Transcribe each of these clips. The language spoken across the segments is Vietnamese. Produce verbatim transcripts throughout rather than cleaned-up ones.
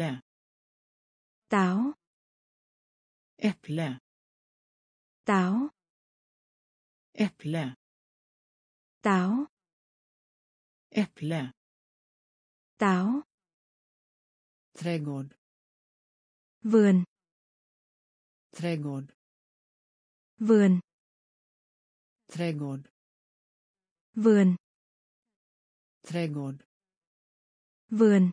äpple. Táo. Äpple. Táo. Äpple. Táo. Äpple. Táo. Trädgård. Vườn. Trädgård. Vườn. Trädgård. Vườn. Trädgård. Vườn.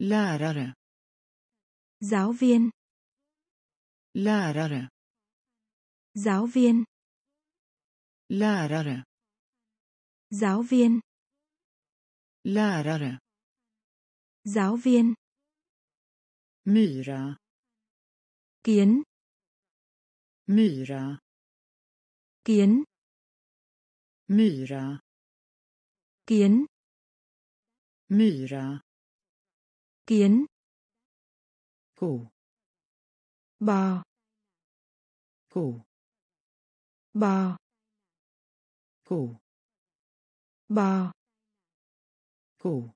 Lärare. Giáo viên. Lärare. Giáo viên. Lärare. Giáo viên. Lärare. Giáo viên. Myra. Kiến. Myra. Kiến. Myra. Kiến. Myra. Kiến. Ko. Bò. Ko. Bò. Ko. Bò. Ko.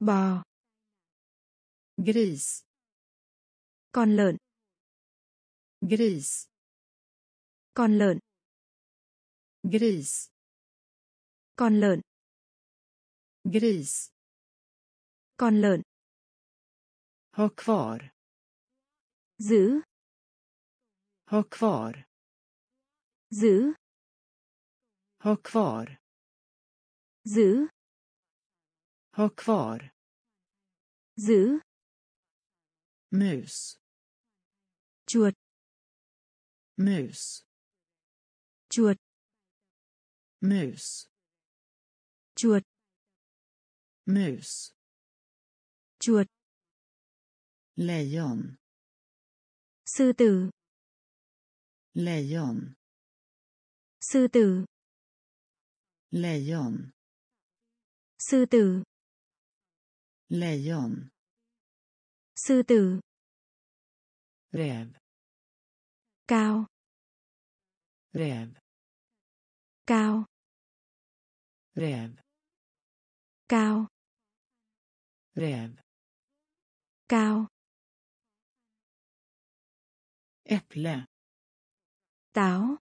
Bò. Gris. Con lợn. Gris. Con lợn. Gris. Con lợn. Gris. Con lợn. Ha kvar. Giữ. Ha kvar. Giữ. Ha kvar. Giữ. Ha kvar. Giữ. Mus. Chuột. Mus. Chuột. Mus. Chuột. Mus. Chuột. Lejon. Sư tử. Lejon. Sư tử. Lejon. Sư tử. Lejon. Sư tử. Räv. Cao. Räv. Cao. Räv. Cao. Räv. Cao. Äpple. Táo.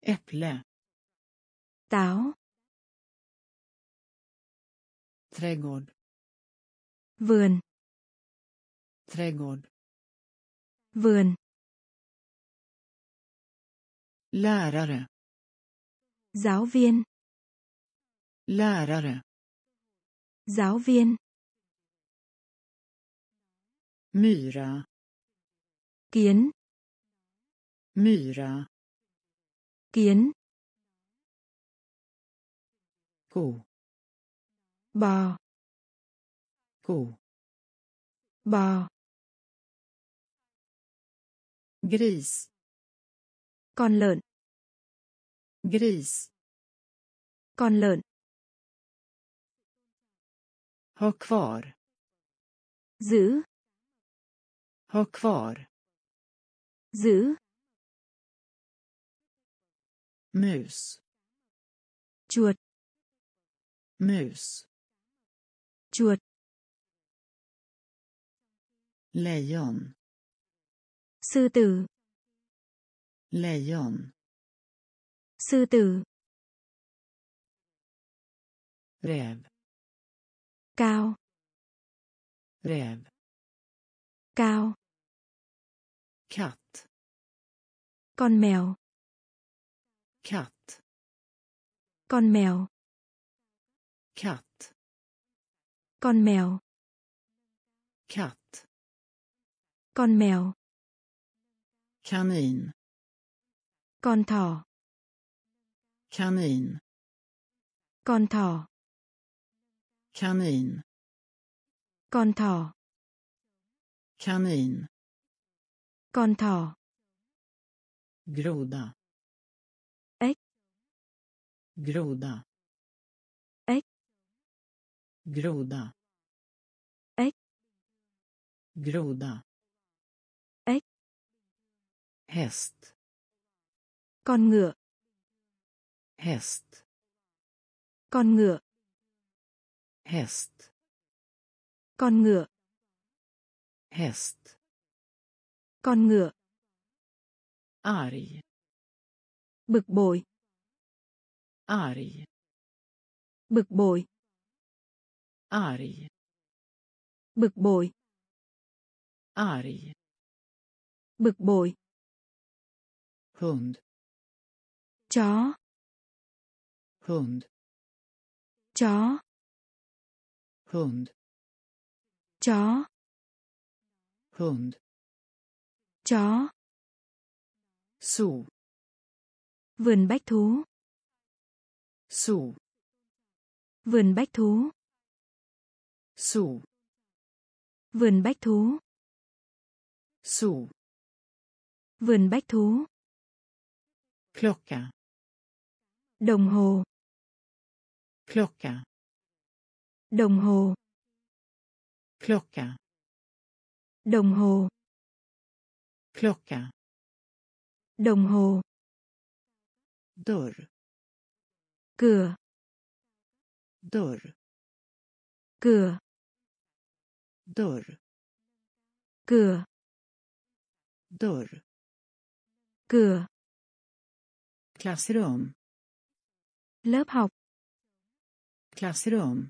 Äpple. Táo. Trädgård. Vườn. Trädgård. Vườn. Lärare. Giáo viên. Lärare. Giáo viên. Myra. Kiến. Myra. Kiến. Ko. Bò. Ko. Bò. Gris. Con lợn. Gris. Con lợn. Ha kvar. Giữ. Ha kvar. Giữ. Mus. Chuột. Mus. Chuột. Lejon. Sư tử. Lejon. Sư tử. Räv. Cao. Räv. Cao. Katt. Con mèo. Katt. Con mèo. Katt. Con mèo. Katt. Con mèo. Kanin. Con thỏ. Kanin. Con thỏ. Kanin. Con thỏ. Kanin. Con thỏ. Groda. Äck. Groda. Äck. Groda. Äck. Groda. Äck. Häst. Con ngựa. Häst. Con ngựa. Häst. Con ngựa. Häst. Con ngựa. Arg. Bực bội. Arg. Bực bội. Arg. Bực bội. Arg. Bực bội. Hund. Chó. Hund. Chó. Hund. Chó. Hund. Chó. Zoo. Vườn bách thú. Zoo. Vườn bách thú. Zoo. Vườn bách thú. Zoo. Vườn bách thú. Klocka. Đồng hồ. Klocka. Đồng hồ. Klocka. Đồng hồ. Klocka. Đồng hồ. Dörr. Cửa. Dörr. Cửa. Dörr. Cửa. Dörr. Cửa. Klassrum. Lớp học. Klassrum.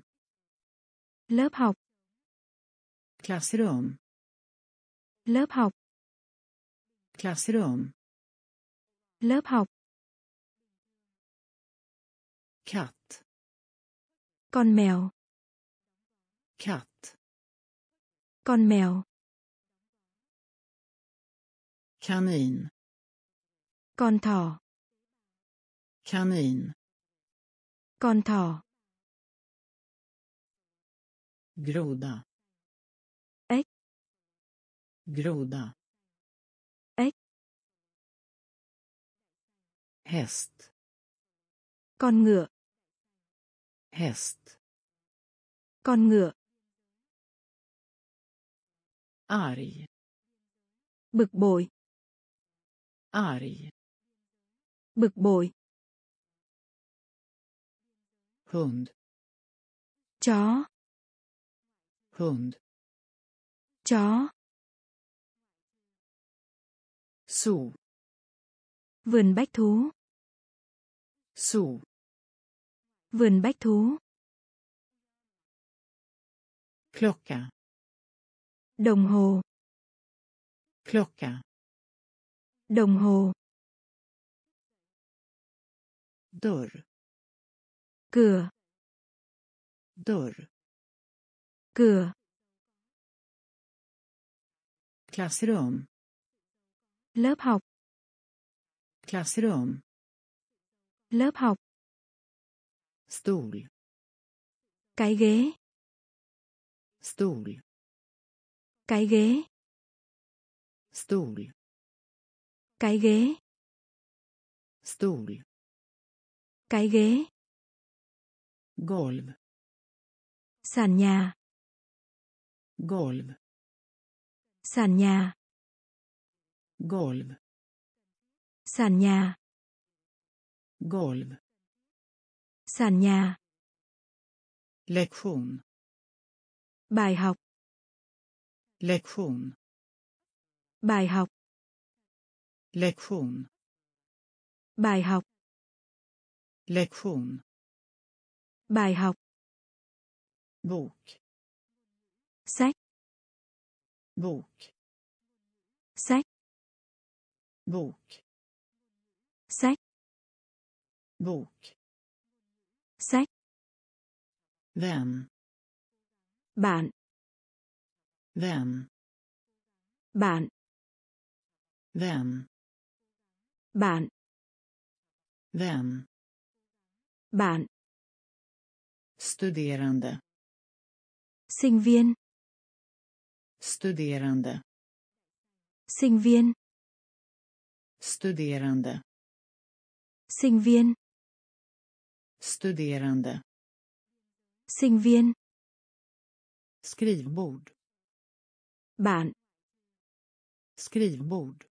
Lớp học. Klassrum. Lớp học. Klassrum. Lớp học. Katt. Con mèo. Katt. Con mèo. Kanin. Con thỏ. Kanin. Con thỏ. Groda. Äck. Groda. Äck. Häst. Con ngựa. Häst. Con ngựa. Arg. Bực bội. Arg. Bực bội. Hund. Chó. Hund. Chó. Zoo. Vườn bách thú. Zoo. Vườn bách thú. Klocka. Đồng hồ. Klocka. Đồng hồ. Dörr. Cửa. Dörr. Cửa. Klassrum. Lớp học. Klassrum. Lớp học. Stol. Cái ghế. Stol. Cái ghế. Stol. Cái ghế. Stol. Cái ghế. Golv. Sàn nhà. Golv. Sàn nhà. Golv. Sàn nhà. Golv. Sàn nhà. Lektion. Bài học. Lektion. Bài học. Lektion. Bài học. Lektion. Bài học. Bok. Sách. Bok. Sách. Bok. Sách. Bok. Sách. Vän. Bạn. Vän. Bạn. Vän. Bạn. Vän. Bạn. Studerande. Sinh viên. Studerande. Sinh viên. Studerande. Sinh viên. Studerande. Sinh viên. Skrivbord. Bạn. Skrivbord.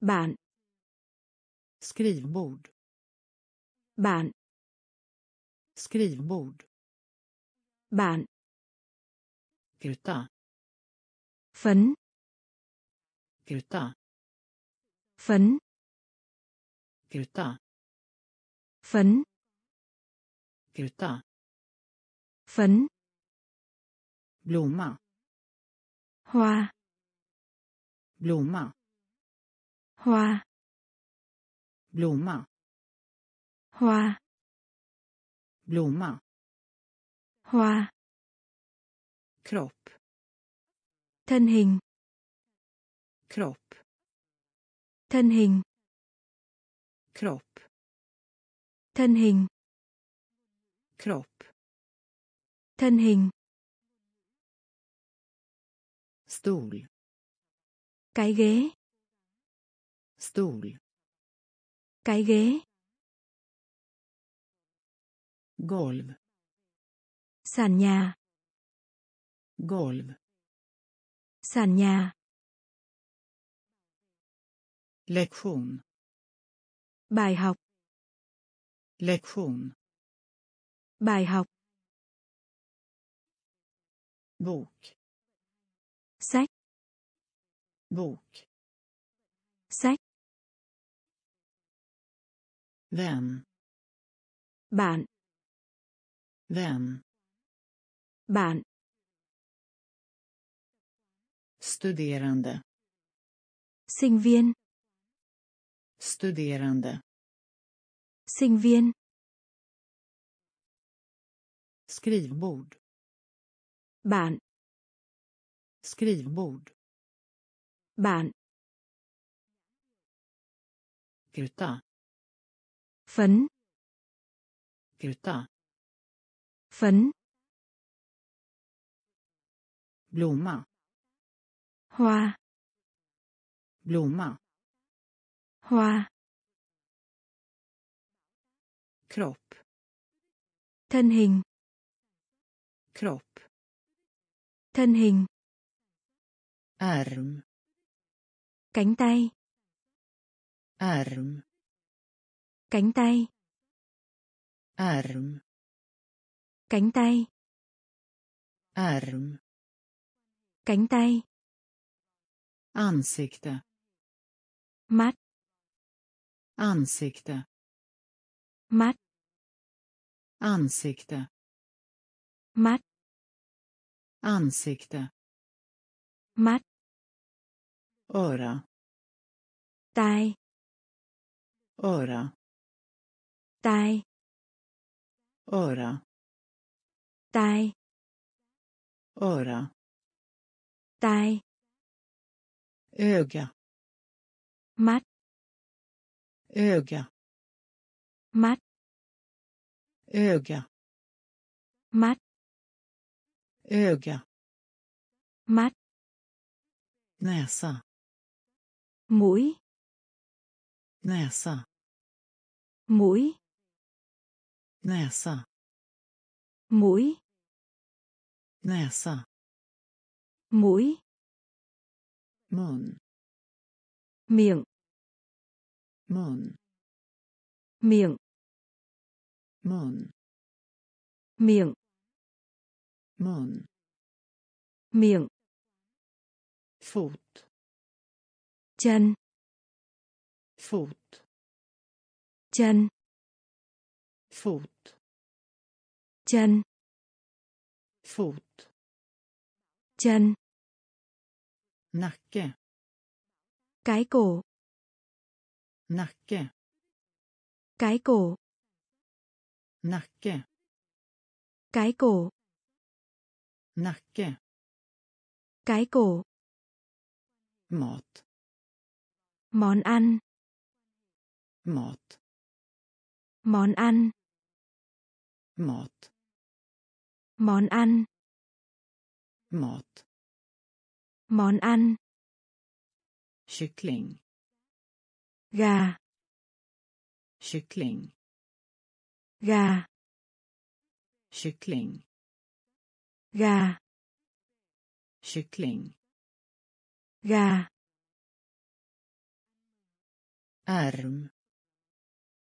Bạn. Skrivbord. Bạn. Skrivbord. Bạn. Kruta. Phấn. Kruta. Phấn. Kruta. Phấn. Kruta. Phấn. Blomma. Hoa. Blomma. Hoa. Blomma. Hoa. Blomma. Hoa. Kropp. Thân hình. Kropp. Thân hình. Kropp. Thân hình. Kropp. Thân hình. Stol. Cái ghế. Stol. Cái ghế. Golv. Sàn nhà. Golv. Sàn nhà. Lektion. Bài học. Lektion. Bài học. Bok. Sách. Bok. Sách. Vän. Bạn. Vän. Bạn. Studerande. Sinh viên. Studerande. Sinh viên. Skrivbord. Bạn. Skrivbord. Bạn. Kruta. Phấn. Kruta. Phấn. Blomma. Hoa. Blomma. Hoa. Kropp. Thân hình. Kropp. Thân hình. Arm. Cánh tay. Arm. Cánh tay. Arm. Cánh tay. Arm. Cánh tay. Ansikte. Mắt. Ansikte. Mắt. Ansikte. Mắt. Ansikte. Mắt. Öra. Tai. Öra. Tai. Öra. Tai. Öra. Tai. Öga. Mắt. Öga. Mắt. Öga. Mắt. Öga. Mắt. Näsa. Mũi. Näsa. Mũi. Näsa. Mũi. Näsa. Mũi. Mun. Miệng. Mun. Miệng. Mun. Miệng. Mun. Miệng. Fot. Chân. Fot. Chân. Fot. Chân. Fot. Chân. Nacke. Cái cổ. Nacke. Cái cổ. Nacke. Cái cổ. Nacke. Cái cổ. Mat. Món ăn. Mat. Món ăn. Mat. Món ăn. Mat. Món ăn. Kyckling. Gà. Kyckling. Gà. Kyckling. Gà. Kyckling. Gà. Arm.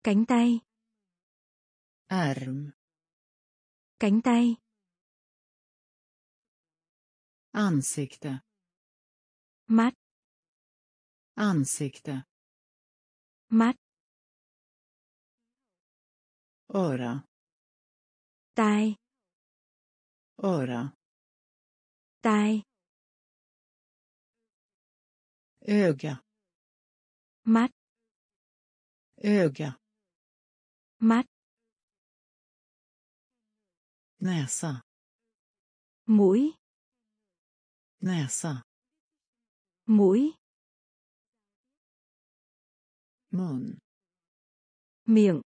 Cánh tay. Arm. Cánh tay. Ansikte. Mắt. Ansikte. Mắt. Öra. Tai. Öra. Tai. Öga. Mắt. Öga. Mắt. Näsa. Mũi. Näsa. Mũi. Mun. Miệng.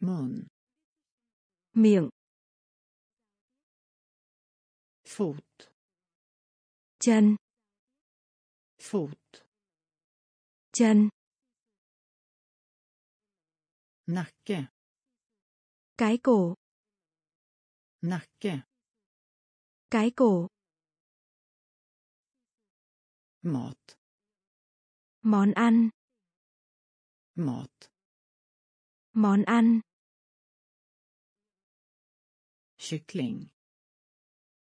Mun. Miệng. Fot. Chân. Fot. Chân. Nacke. Cái cổ. Nacke. Cái cổ. Mat. Món ăn. Mat. Món ăn. Kyckling.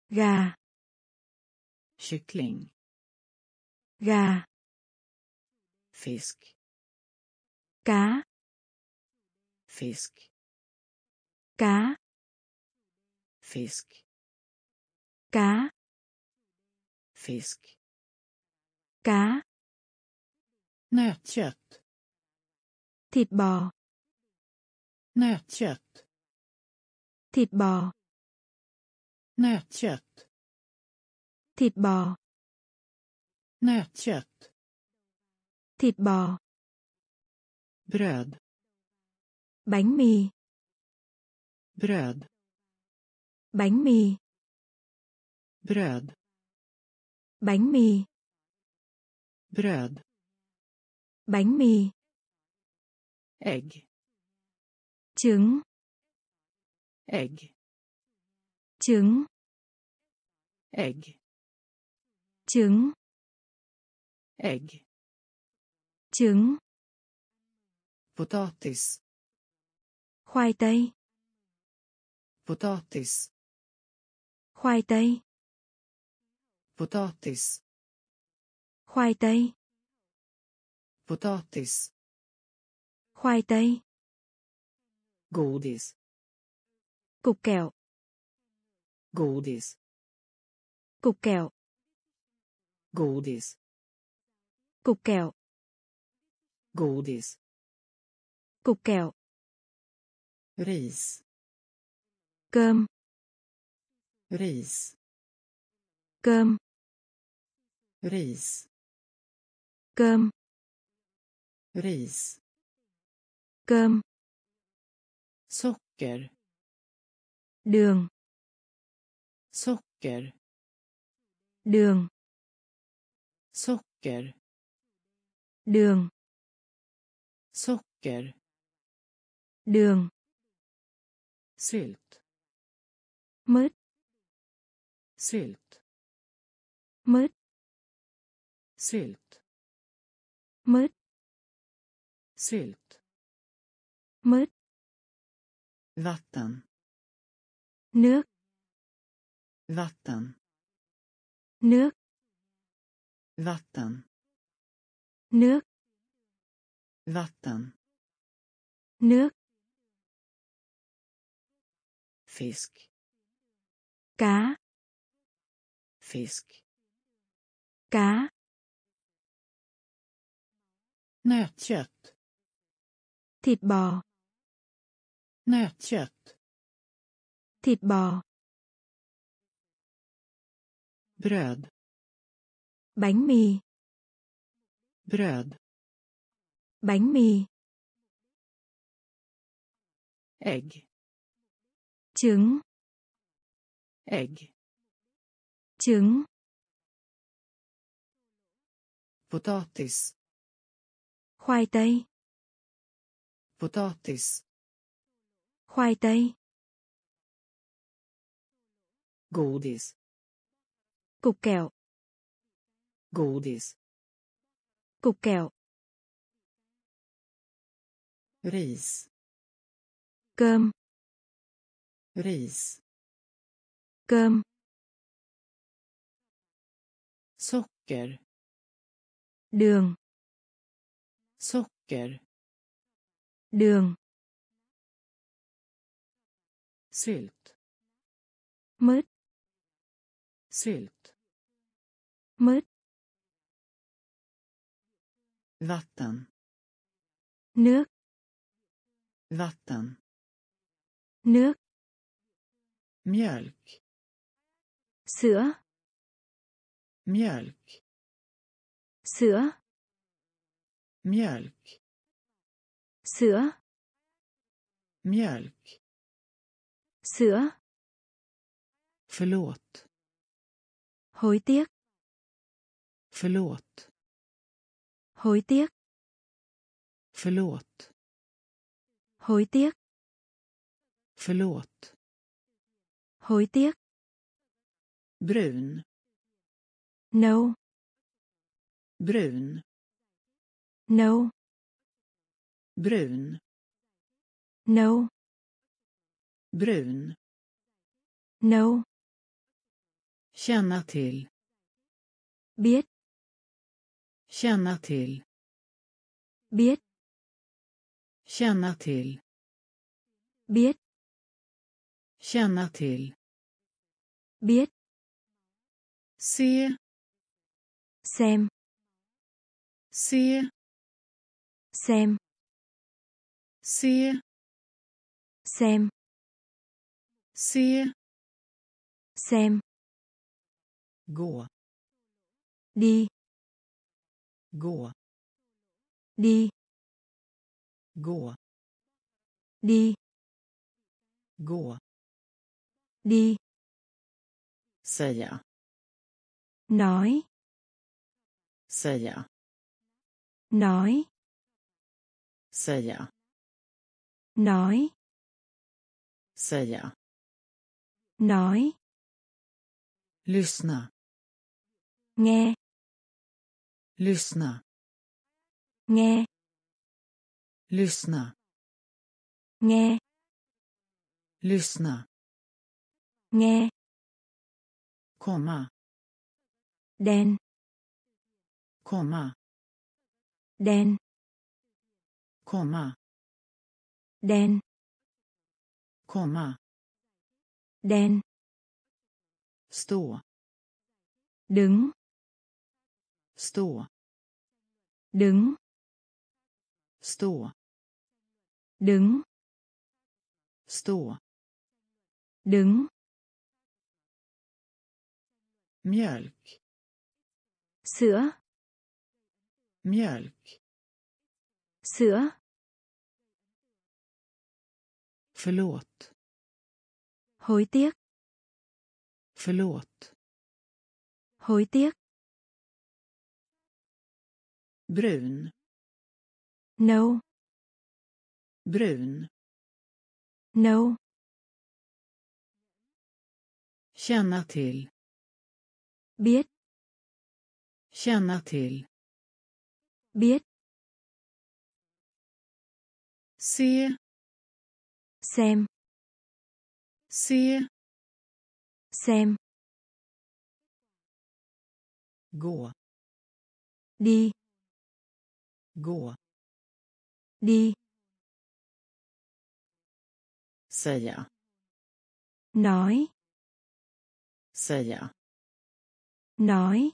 Gà. Kyckling. Gà. Fisk. Cá. Fisk. Cá. Fisk. Cá. Fisk. Cá. Nötkött. Thịt bò. Nötkött. Thịt bò. Nötkött. Thịt bò. Nötkött. Thịt bò. Bröd. Bánh mì. Bröd. Bánh mì. Bröd. Bánh mì. Bröd. Bánh mì. Ägg. Trứng. Ägg. Trứng. Ägg. Trứng. Ägg. Trứng. Potatis. Khoai tây. Potatis. Khoai tây. Potatis. Khoai tây. Potatis. Khoai tây. Godis. Cục kẹo. Godis. Cục kẹo. Godis. Cục kẹo. Godis. Cục kẹo. Ris. Cơm. Ris. Cơm. Ris. Cơm. Ris. Cơm. Socker. Đường. Socker. Đường. Socker. Đường. Socker. Đường. Sylt. Mứt. Sylt. Mứt. Sylt. Mứt. Sylt. Mứt. Vatten. Nước. Vatten. Nước. Vatten. Nước. Vatten. Nước. Fisk. Cá. Fisk. Cá. Nötkött. Thịt bò. Nötkött. Thịt bò. Bröd. Bánh mì. Bröd. Bánh mì. Ägg. Trứng. Ägg. Trứng. Potatis. Khoai tây. Potatis. Khoai tây. Godis. Cục kẹo. Godis. Cục kẹo. Ris. Cơm. Ris. Cơm. socker, đường, socker, đường, sylt, mứt, sylt, mứt, vatten, nước, vatten, nước, mjölk, sữa, mjölk, sữa, mjölk, sữa, mjölk, sữa, förlåt, hối tiếc, förlåt, hối tiếc, förlåt, hối tiếc, förlåt, hối tiếc, brun, nâu, brun, nâu, brun, nâu, brun, nâu, känna till, biết, känna till, biết, känna till, biết, känna till, biết, se, xem, se, xem, se, xem, se, xem, gå, đi, gå, đi, gå, đi, gå, đi, säga, nói, säga, nói, säga, nói, säga, nói, lyssna, nghe, lyssna, nghe, lyssna, nghe, lyssna, nghe, komma, den, komma, den, komma, den, komma, den, stå, đứng, stå, đứng, stå, đứng, stå, đứng, mjölk, sữa, mjölk, sữa, förlåt, hối tiếc, förlåt, hối tiếc, brun, nâu, brun, nâu, känna till, biết, känna till, biết, se, xem, se, xem, gå, đi, gå, đi, säga, nói, säga, nói,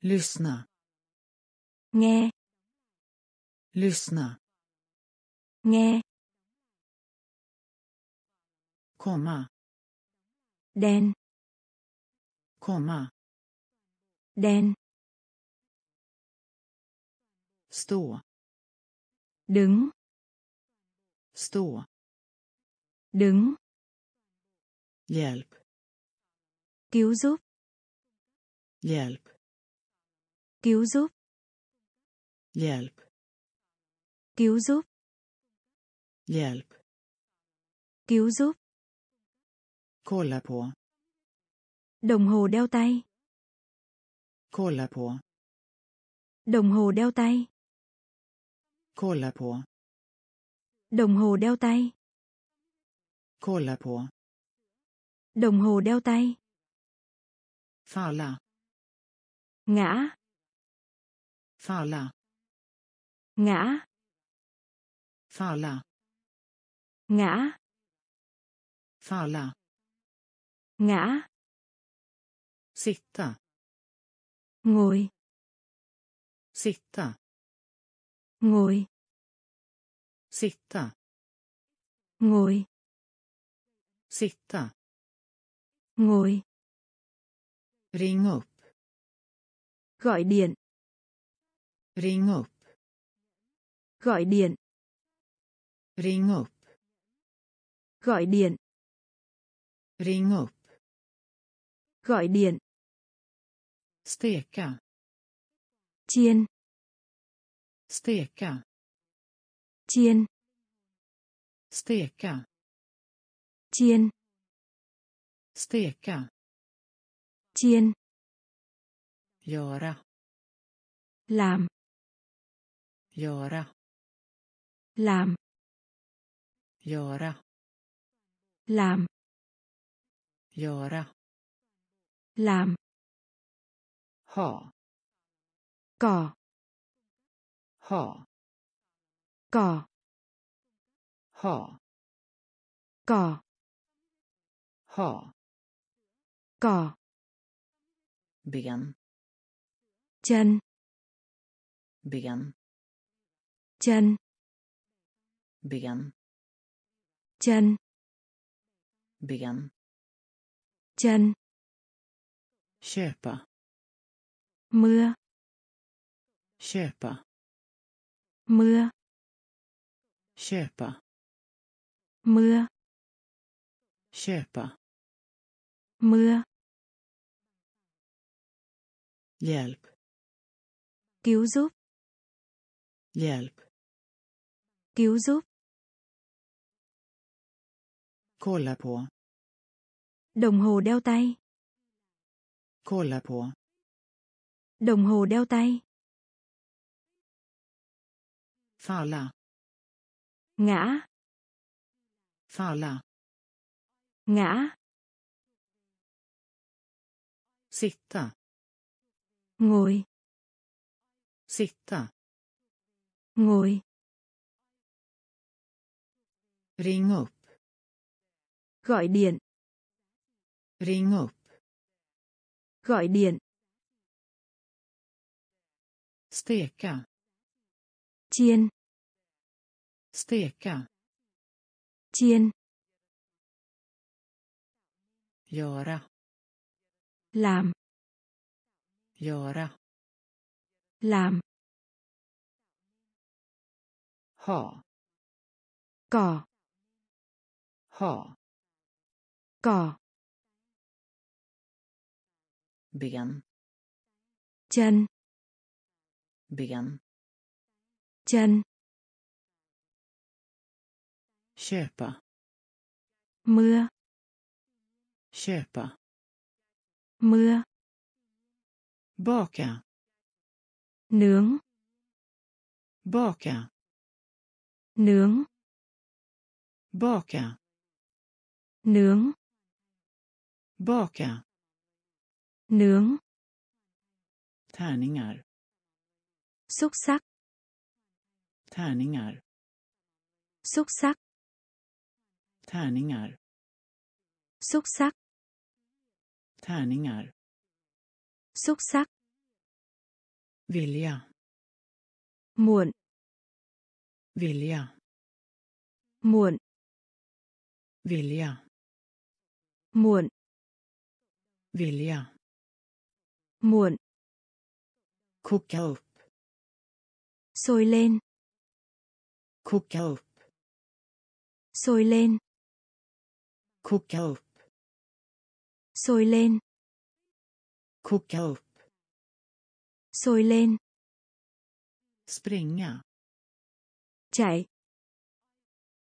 lyssna, nghe, lyssna, nghe, komma, den, komma, den, stå, đứng, stå, đứng, hjälp, cứu giúp, hjälp, cứu giúp, hjälp, cứu giúp, hjälp, cứu giúp, kolla på, đồng hồ đeo tay, kolla på, đồng hồ đeo tay, kolla på, đồng hồ đeo tay, kolla på, đồng hồ đeo tay, Falla. Ngã. Falla. Ngã. Falla. Ngã. Falla. Ngã. Sitta. Ngồi. Sitta. Ngồi. Sitta. Ngồi. Sitta. Ngồi. Ring upp. Gọi điện. Ring upp. Gọi điện. Ring upp. Gọi điện. Ring upp. Gọi điện. Steka. Chiên. Steka. Chiên. Steka. Chiên. Steka. Chiên. Göra. Làm. Göra. Làm. Göra. Làm. Göra. Làm. Ha. Cỏ. Ha. Cỏ. Ha. Cỏ. Ha. Cỏ. Ben. Chân. Ben. Chân. Ben. Chân. Ben. Chân. Köpa. Mưa. Köpa. Mưa. Köpa. Mưa. Köpa. Mưa. Hjälp. Cứu giúp. Hjälp. Cứu giúp. Kolla på. Đồng hồ đeo tay. Kolla på. Đồng hồ đeo tay. Falla. Ngã. Falla. Ngã. Sitta. Ngồi. Sitta. Ngồi. Ring upp. Gọi điện. Ring upp. Gọi điện. Steka. Chiên. Steka. Chiên. Göra. Làm. Göra. Làm. Ha. Cỏ. Ha. Cỏ. Ben. Chân. Ben. Chân. Köpa. Mưa. Köpa. Mưa. Baka. Nướng. Baka. Nướng. Baka. Nướng. Baka. Nướng. Tärningar. Xúc sắc. Tärningar. Xúc sắc. Tärningar. Xúc sắc. Tärningar. Xúc sắc. Vilja. Muộn. Vilja. Muộn. Vilja. Muộn. Vilja. Muộn. Koka upp. Sôi lên. Koka upp. Sôi lên. Koka upp. Sôi lên. Koka upp. Sôi lên. Springa. Chạy.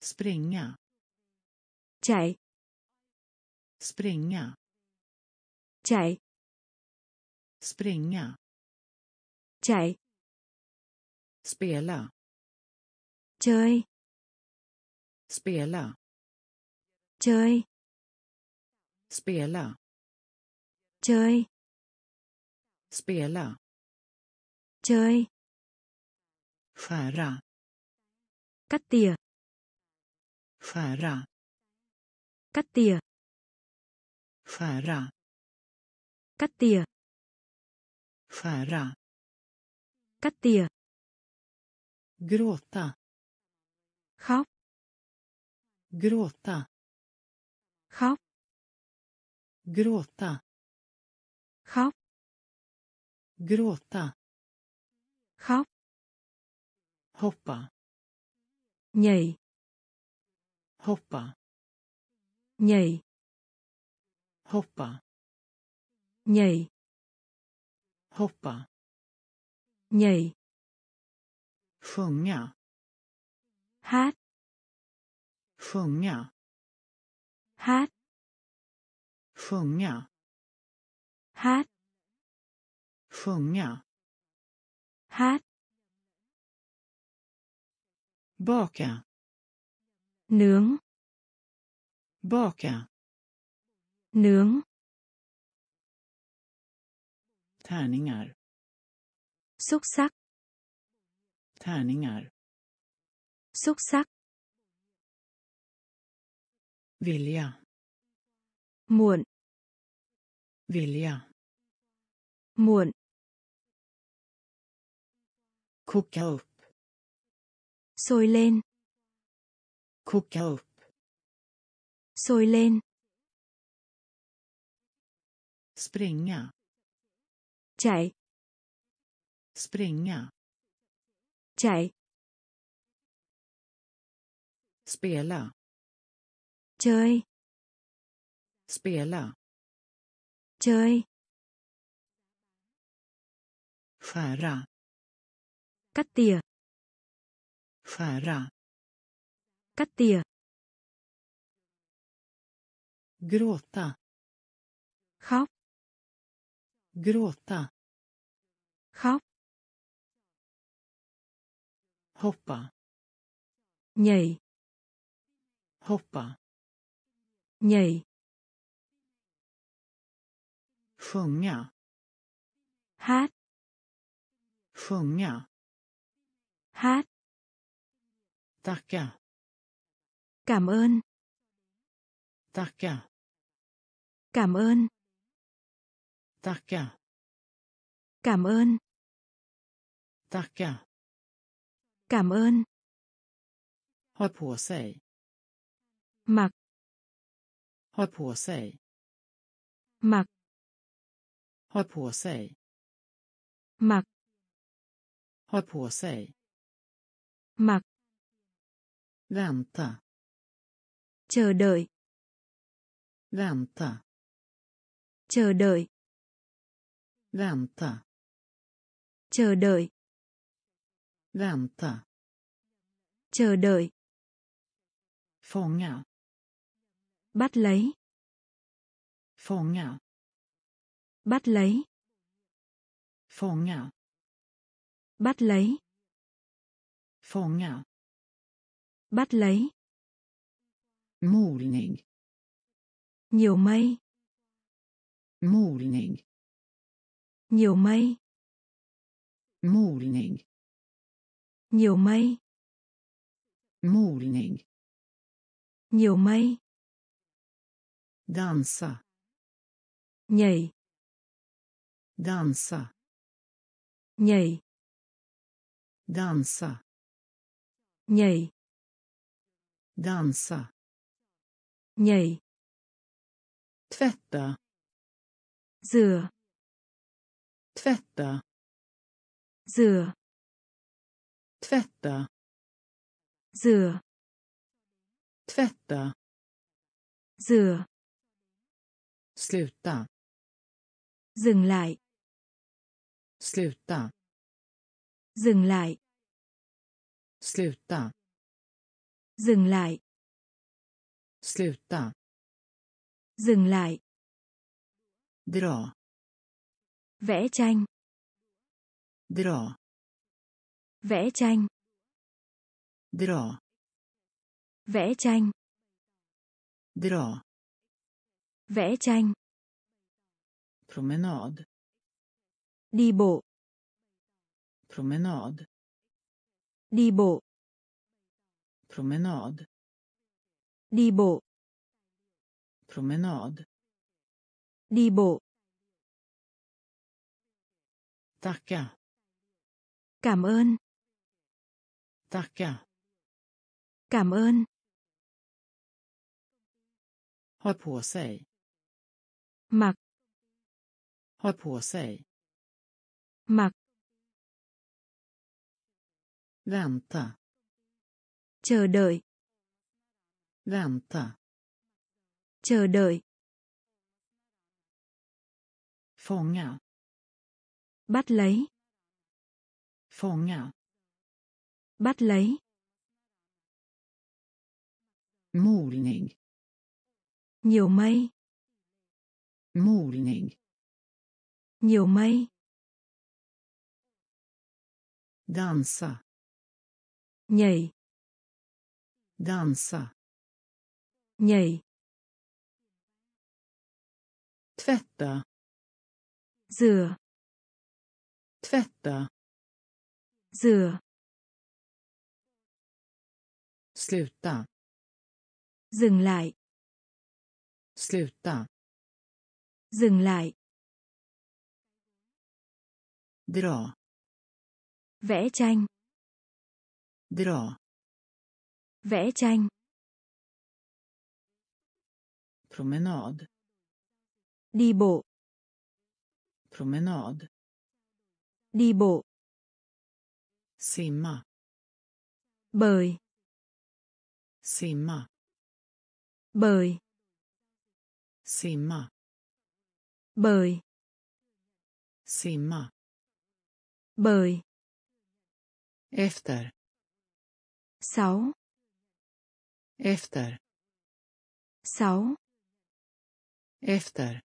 Springa. Chạy. Springa. Chạy. Springa. Chạy. Spela. Chơi. Spela. Chơi. Spela. Chơi. Spela. Chơi. Skära. Cắt tỉa. Skära. Cắt tỉa. Skära. Cắt tỉa. Skära. Cắt tỉa. Gråta. Khóc. Gråta. Khóc. Gråta. Khóc. Gråta. Khóc. Hoppa. Nhảy. Hoppa. Nhảy. Hoppa. Nhảy. Hoppa. Nhảy. Sjunga. Hát. Sjunga. Hát. Sjunga. Hát. Sjunga. Hát. Baka. Nướng. Baka. Nướng. Tärningar. Xúc sắc. Tärningar. Xúc sắc. Vilja. Muộn. Vilja. Muộn. Koka upp. Sôi lên. Koka upp. Sôi lên. Springa. Chạy. Springa. Chạy. Spela. Chơi. Spela. Chơi. Skära. Cắt tỉa. Skära. Cắt tỉa. Gråta. Khóc. Gråta. Khóc. Hoppa. Nhảy. Hoppa. Nhảy. Sjunga. Hát. Sjunga. Hát. Tacka. Cảm ơn. Tacka. Cảm ơn. Tacka. Cảm ơn. Tacka. Cảm ơn. Ha på sig. Mặc. Ha på sig. Mặc. Ha på sig. Mặc. Ha på sig. Mặc. Vänta. Chờ đợi. Vänta. Chờ đợi. Vänta. Chờ đợi. Vänta. Chờ đợi. Fånga. Bắt lấy. Fånga. Bắt lấy. Fånga. Bắt lấy. Fånga. Bắt lấy. Molning. Nhiều mây. Molning. Nhiều mây. Molning. Nhiều mây. Molning. Nhiều mây. Dansa. Nhảy. Dansa. Nhảy. Dansa. Nhảy. Dansa. Nhảy. Tvätta. Rửa. Tvätta. Rửa. Tvätta. Rửa. Tvätta. Rửa. Sluta. Dừng lại. Sluta. Dừng lại. Sluta. Dừng lại. Sluta. Dừng lại. Dra. Vẽ tranh. Dra. Vẽ tranh. Dra. Vẽ tranh. Dra. Vẽ tranh. Promenad. Đi bộ. Promenad. Đi bộ. Promenad. Đi bộ. Promenad. Đi bộ. Tacka. Cảm ơn. Tacka. Cảm ơn. Ha på sig. Mặc. Ha på sig. Mặc. Vänta. Chờ đợi. Vänta. Chờ đợi. Fånga. Bắt lấy. Fånga. Bắt lấy. Molning. Nhiều mây. Molning. Nhiều mây. Dansa. Nhảy. Dansa. Nhảy. Tvätta. Rửa. Tvätta. Rửa. Sluta. Dừng lại. Sluta. Dừng lại. Dra. Vẽ tranh. Dra. Vẽ tranh. Promenad. Đi bộ. Promenad. Đi bộ. Simma. Bơi. Simma. Bơi. Simma. Bơi. Simma. Bơi. Efter. Sáu. Efter. Sáu. Efter.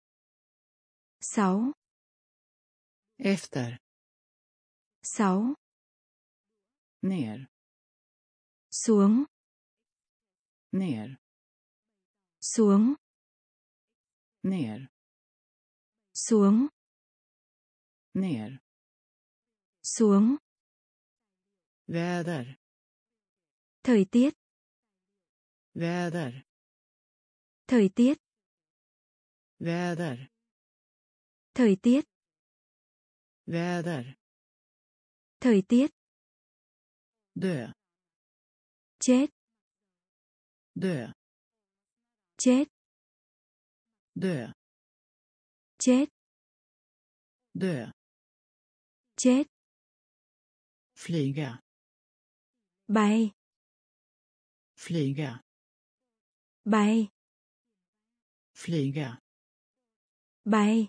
Sáu. Efter. Sáu. Ner. Xuống. Ner. Xuống. Ner. Xuống. Ner. Xuống. Väder. Thời tiết. Väder. Thời tiết. Väder. Thời tiết. Väder. Thời tiết. Dö. Chết. Dö. Chết. Dö. Chết. Dö. Chết. Flyga. Bay. Flyga. Bay. Flyga. Bay.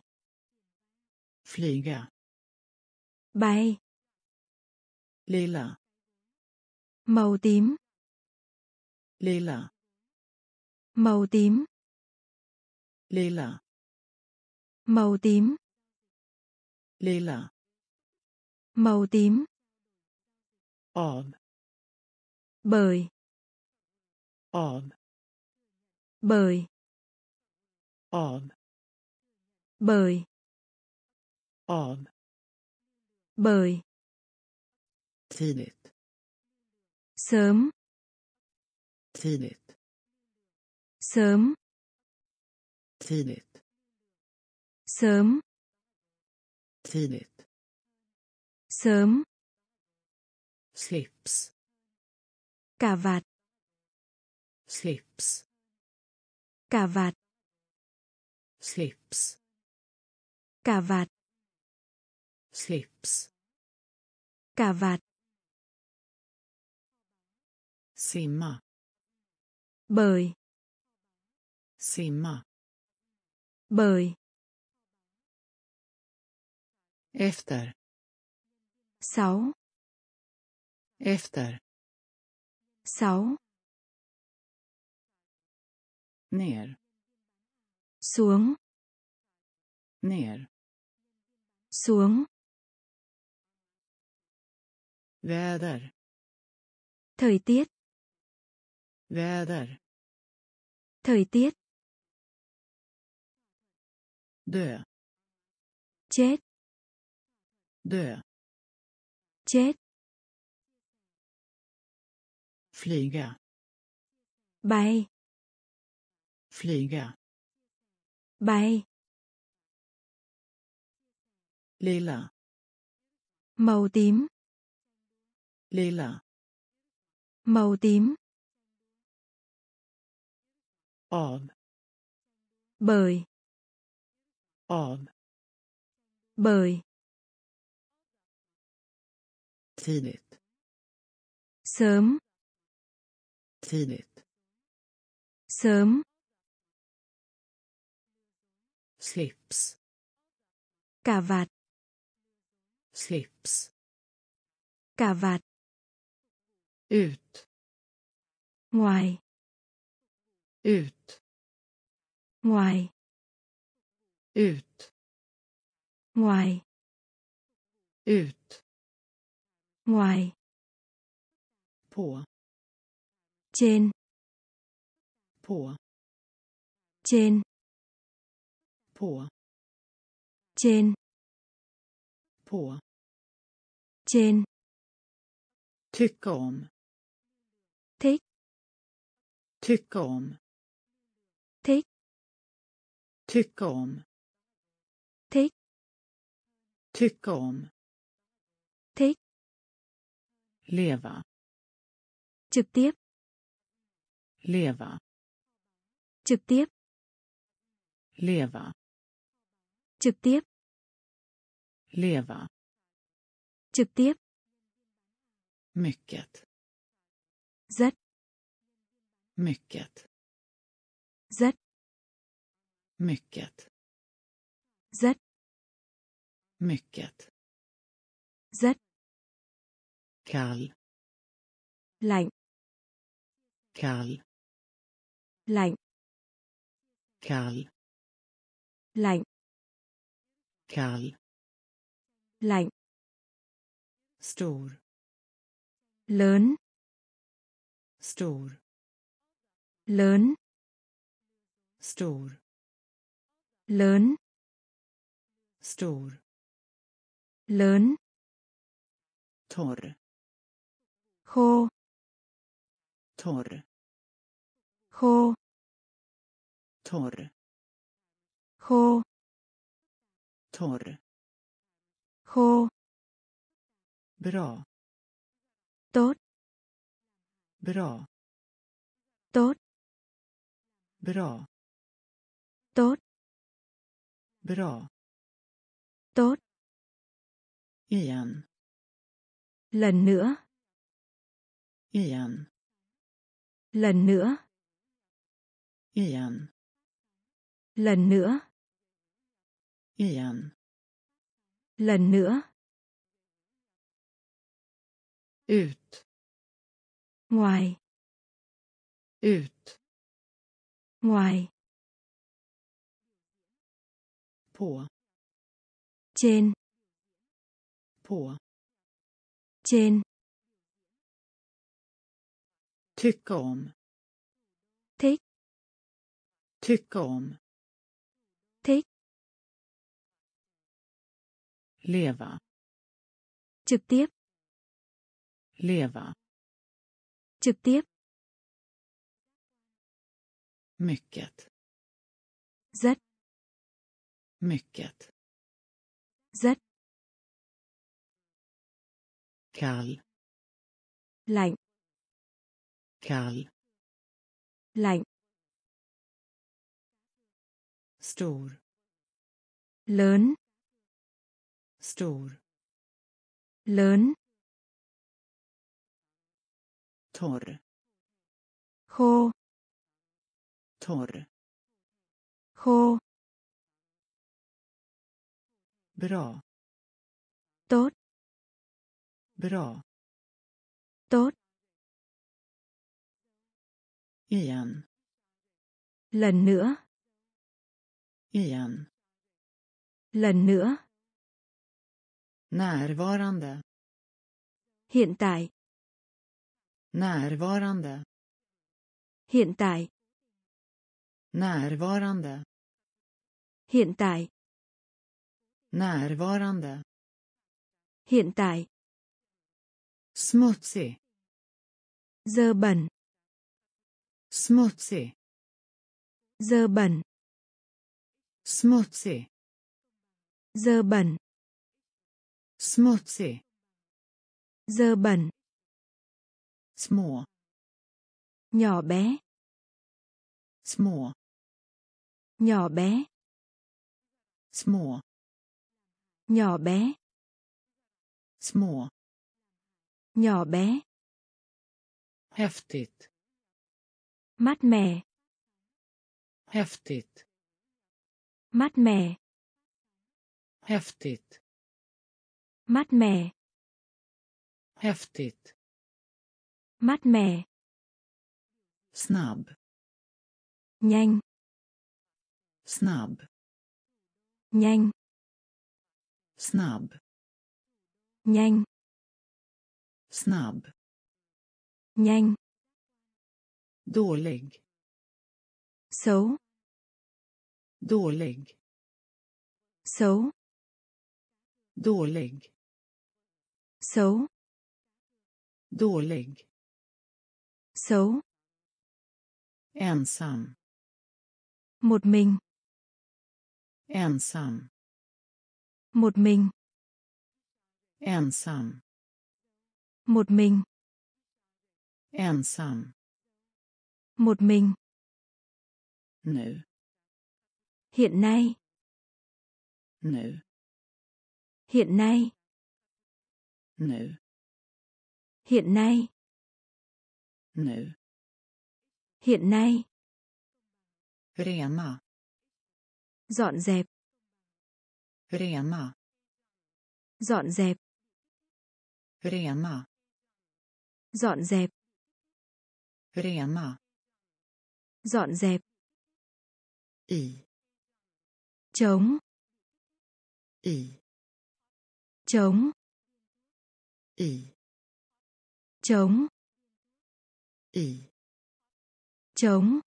Flyga. Bay. Lila. Màu tím. Lila. Màu tím. Lila. Màu tím. Lila. Màu tím. Av. Bởi. Av. Bởi. Av. Bởi. Av. Bởi. Tidigt. Sớm. Tidigt. Sớm. Tidigt. Sớm. Tidigt. Sớm. Slips. Cà vạt. Slips. Cà vạt. Slips. Cà vạt. Slips. Cà vạt. Simma. Bơi. Simma. Bơi. Efter. Sáu. Efter. Sáu. Ner. Xuống. Ner. Xuống. Väder. Thời tiết. Väder. Thời tiết. Dö. Chết. Dö. Chết. Flyga. Bay. Flyga. Bay. Lila. Màu tím. Lila. Màu tím. Av. Bởi. Av. Bởi. Tidigt. Sớm. Tidigt. Sớm. Slips. Cà vạt. Slips. Cà vạt. Ut. Ngoài. Ut. Ngoài. Ut. Ngoài. Ut. Ngoài. På. Trên. På. Trên. På. Trên. På. Trên. Tycka om. Thích. Tycka om. Thích. Tycka om. Thích. Tycka om. Thích. Leva. Trực tiếp. Leva. Trực tiếp. Leva. Trực tiếp. Leva. Trực tiếp. Mycket. Rất. Mycket. Rất. Mycket. Rất. Mycket. Rất. Kall. Lạnh. Kall. Lạnh. Kall. Lạnh. Kall. Lạnh. Stor. Lớn. Stor. Lớn. Stor. Lớn. Stor. Lớn. Torr. Khô. Torr. Khô. Torr. Khô. Torr. Khô. Bra. Tốt. Bra. Tốt. Bra. Tốt. Bra. Tốt. Igen. Lần nữa. Igen. Lần nữa. Igen. Lần nữa. Igen. Lần nữa. Ut. Ngoài. Ut. Ngoài. På. Trên. På. Trên. Tycka om. Thích. Tycka om. Thích. Leva. Trực tiếp. Leva. Trực tiếp. Mycket. Rất. Mycket. Rất. Kall. Lạnh. Kall. Lạnh. Stor. Lớn. Stor. Lớn. Torr. Khô. Torr. Khô. Bra. Tốt. Bra. Tốt. Igen. Lần nữa. Igen. Lần nữa. Närvarande. Hiện tại. Närvarande. Hiện tại. Närvarande. Hiện tại. Närvarande. Hiện tại. Smutsig. Dơ bẩn. Smutsig. Dơ bẩn. Smutsig. Dơ bẩn. Smutsig. Dơ bẩn. Små. Nhỏ bé. Små. Nhỏ bé. Små. Nhỏ bé. Små. Nhỏ bé. Häftigt. Mát mẻ. Häftigt. Mát mẻ. Häftigt. Mát mẻ. Häftigt. Mát mẻ. Snabb. Nhanh. Snabb. Nhanh. Snabb. Nhanh. Snabb. Nhanh. Dålig. Xấu. Dålig. Xấu. Dålig. Xấu. Dålig. Xấu. Ensam. Một mình. Ensam. Một mình. Ensam. Một mình. Ensam. Một mình. Nu. Hiện nay. Nu. Hiện nay. Nu. Hiện nay. Nu. Hiện nay. Rena. Dọn dẹp. Rena. Dọn dẹp. Rena. Dọn dẹp. Rena. Dọn dẹp. I. Trống. I. Trống. I. Trống. I. Trống.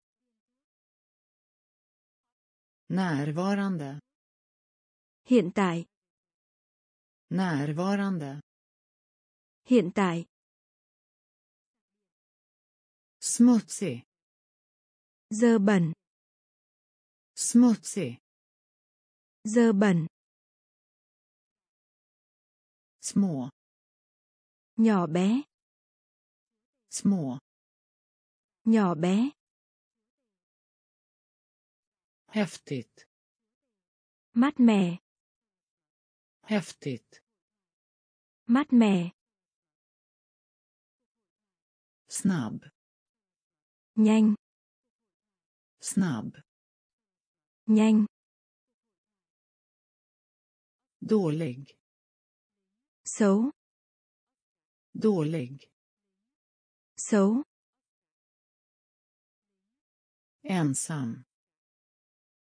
Närvarande. Hiện tại. Närvarande. Hiện tại. Smutsig. Dơ bẩn. Smutsig. Dơ bẩn. Små. Nhỏ bé. Små. Nhỏ bé. Häftigt. Mát mẻ. Häftigt. Mát mẻ. Snabb. Nhanh. Snabb. Nhanh. Dålig. Xấu. Dålig. Xấu. Ensam.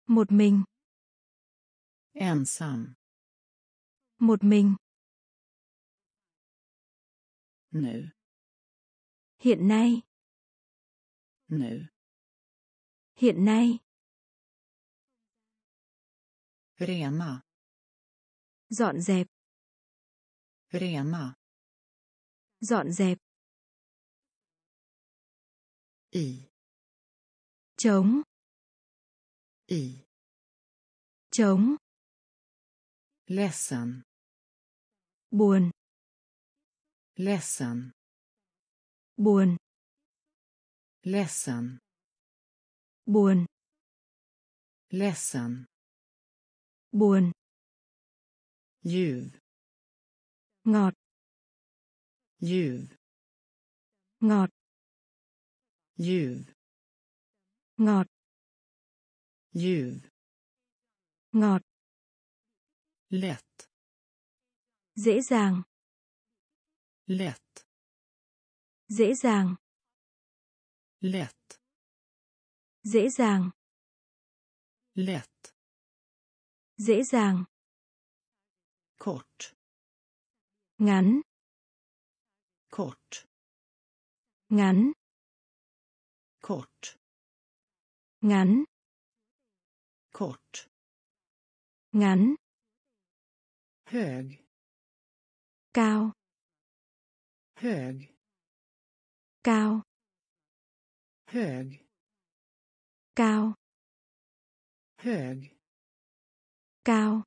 Một mình. Ensam. Một mình. Nu. Hiện nay. Nu. Hiện nay. Rena. Dọn dẹp. Rena. Dọn dẹp. I. Trống. I. Trống. Ledsen. Buồn. Ledsen. Buồn. Ledsen. Buồn. Ledsen. Buồn. Ljuv. Ngọt. Ljuv. Ngọt. Ljuv. Ngọt. Ljuv. Ngọt. Lätt. Dễ dàng. Lätt. Dễ dàng. Lätt. Dễ dàng. Lätt. Dễ dàng. Kort. Ngắn. Kort. Ngắn. Kort. Ngắn. Kort. Ngắn. Hög. Cao. Hög. Cao. Hög. Cao. Hög. Cao.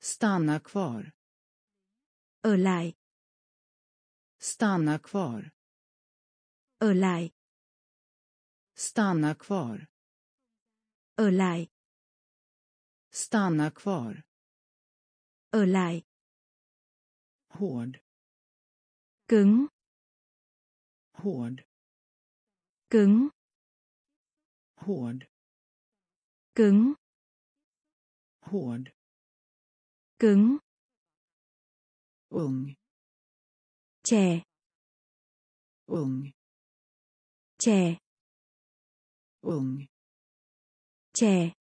Stanna kvar. Ở lại. Stanna kvar. Ở lại. Stanna kvar. Ở lại. Stanna kvar. Ở lại. Hård. Cứng. Hård. Cứng. Hård. Cứng. Hård. Cứng. Ung. Trẻ. Ung. Trẻ. Ung. Trẻ.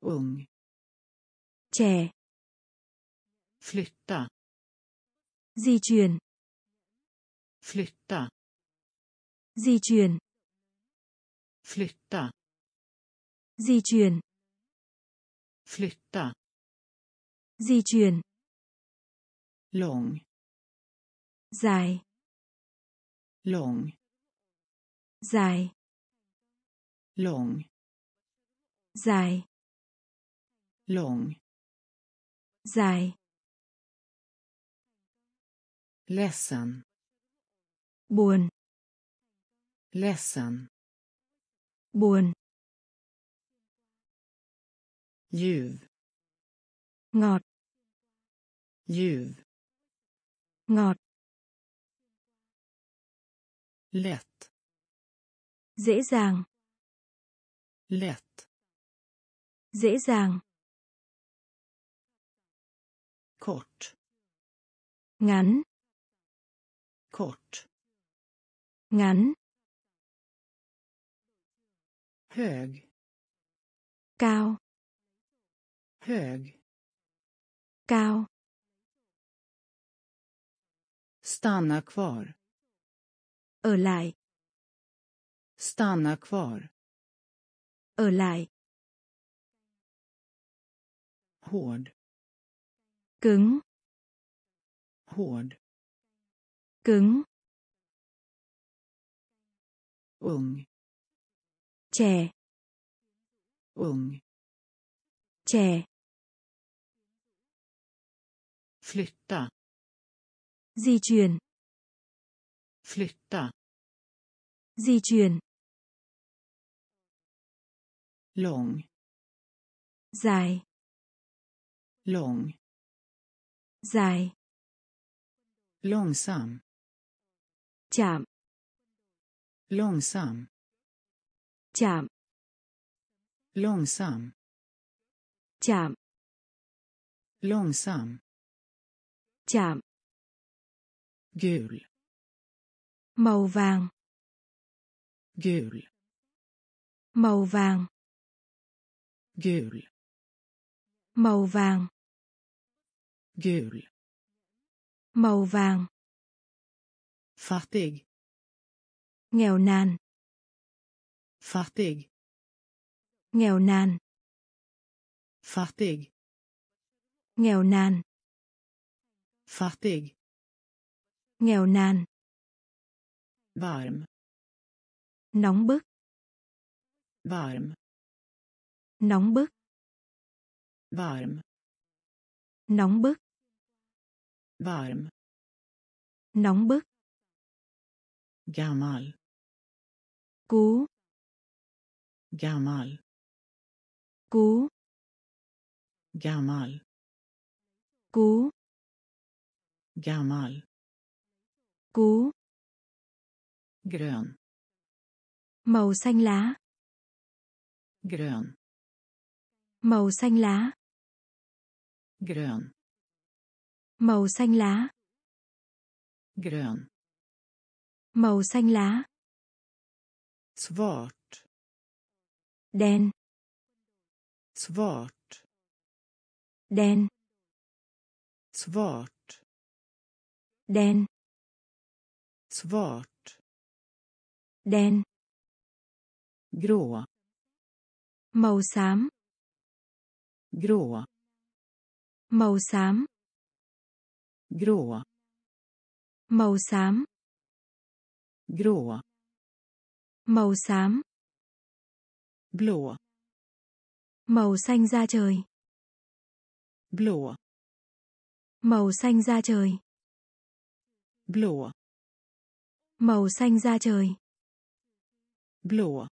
Ung. Trẻ. Flytta. Di chuyển. Flytta. Di chuyển. Flytta. Di chuyển. Flytta. Di chuyển. Lång. Dài. Lång. Dài. Lång. Dài. Lång. Dài. Ledsen. Buồn. Ledsen. Buồn. Ljuv. Ngọt. Ljuv. Ngọt. Lätt. Dễ dàng. Lätt. Dễ dàng. Kort. Ngắn. Kort. Ngắn. Hög. Cao. Hög. Cao. Stanna kvar. Ở lại. Stanna kvar. Ở lại. Hård. Cứng. Hård. Cứng. Ung. Trẻ. Ung. Trẻ. Flytta. Di chuyển. Flytta. Di chuyển. Lång. Dài. Lång. Dài. Långsam. Chạm. Långsam. Chạm. Långsam. Chạm. Långsam. Chạm. Gul. Màu vàng. Gul. Màu vàng. Gul. Màu vàng. Gul. Màu vàng. Fattig. Nghèo nàn. Fattig. Nghèo nàn. Fattig. Nghèo nàn. Fattig. Nghèo nàn. Varm. Nóng bức. Varm. Nóng bức. Varm. Nóng bức. Varm. Nóng bức. Gammal. Cú. Gammal. Cú. Gammal. Cú. Gammal. Cú. Grön. Màu xanh lá. Grön. Màu xanh lá. Grön. Màu xanh lá. Grön. Màu xanh lá. Svart. Đen. Svart. Đen. Svart. Đen. Svart. Đen. Grå. Màu xám. Grå. Màu xám. grå, màu xám, grå, màu xám, blå, màu xanh da trời, blå, màu xanh da trời, blå, màu xanh da trời, blå,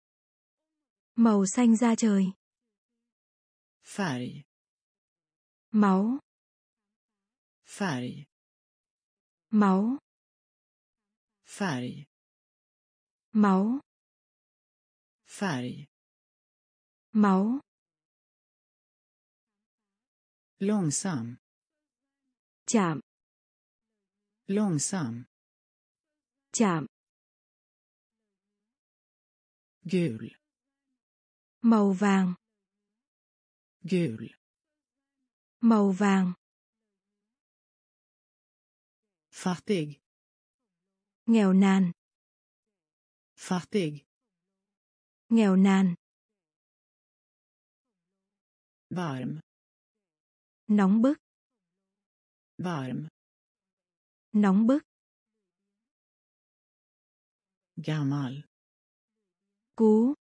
màu xanh da trời, färg, máu, färg, máu, färg, máu, färg, máu, långsam, chạm, långsam, chạm, gul, màu vàng, gul, màu vàng, fattig, nghèo nàn, fattig, nghèo nàn, varm, nóng bức, varm, nóng bức, gammal, cú,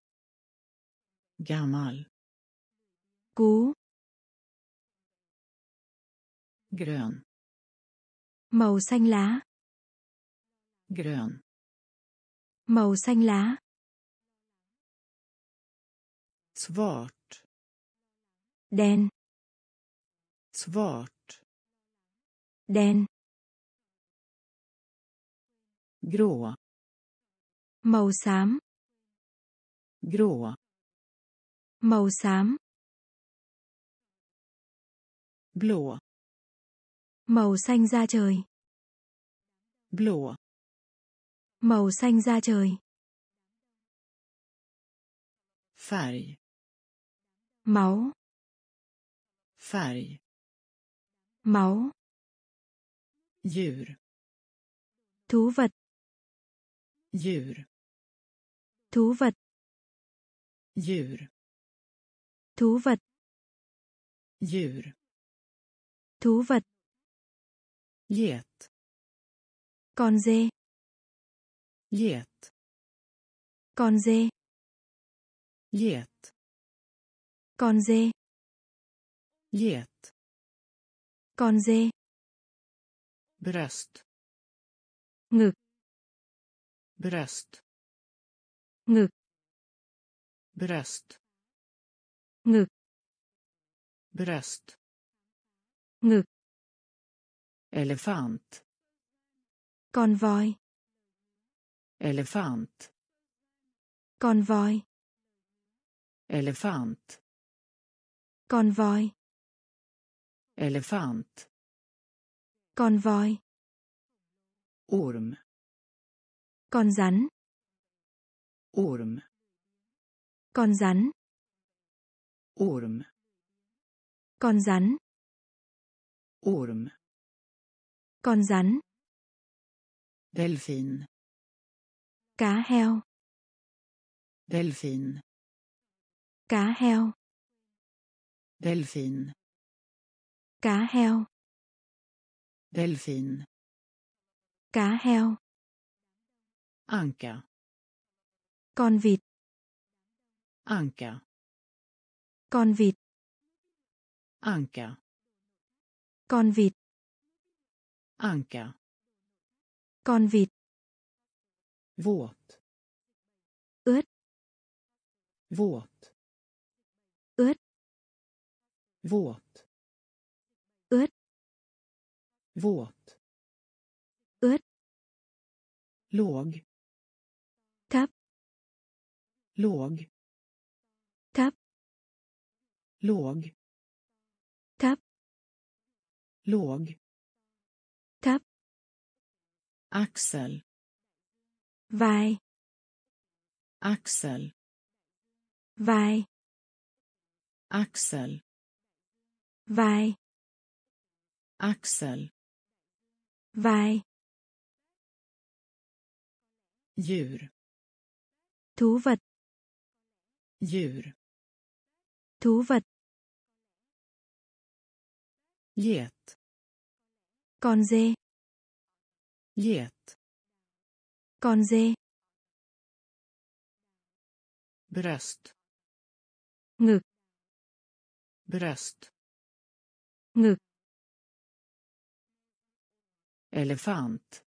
gammal, cú, grön, màu xanh lá, grön, màu xanh lá, svart, đen, svart, đen, grå, màu xám, grå, màu xám, blå, màu xanh da trời, blå, màu xanh da trời, färg, máu, färg, máu, djur, thú vật, djur, thú vật, djur, thú vật, djur, thú vật, get, con dê, get, con dê, get, con dê, get, con dê, bröst, ngực, bröst, ngực, bröst, ngực, bröst, ngực, elefant, con voi, elefant, con voi, elefant, con voi, elefant, con voi, orm, con rắn, orm, con rắn, orm, con rắn, orm, con rắn, delfin, cá heo, delfin, cá heo, delfin, cá heo, delfin, cá heo, anka, con vịt, anka, con vịt, anka, con vịt, anka, con vịt, våt, ướt, våt, ướt, våt, ướt, våt, ướt, låg, thấp, låg, thấp, låg, thấp, låg, thấp, axel, vai, axel, vai, axel, vai, axel, vai, djur, thú vật, djur, thú vật, get, Con dê. Get. Con dê. Bröst. Ngực. Bröst. Ngực. Elefant.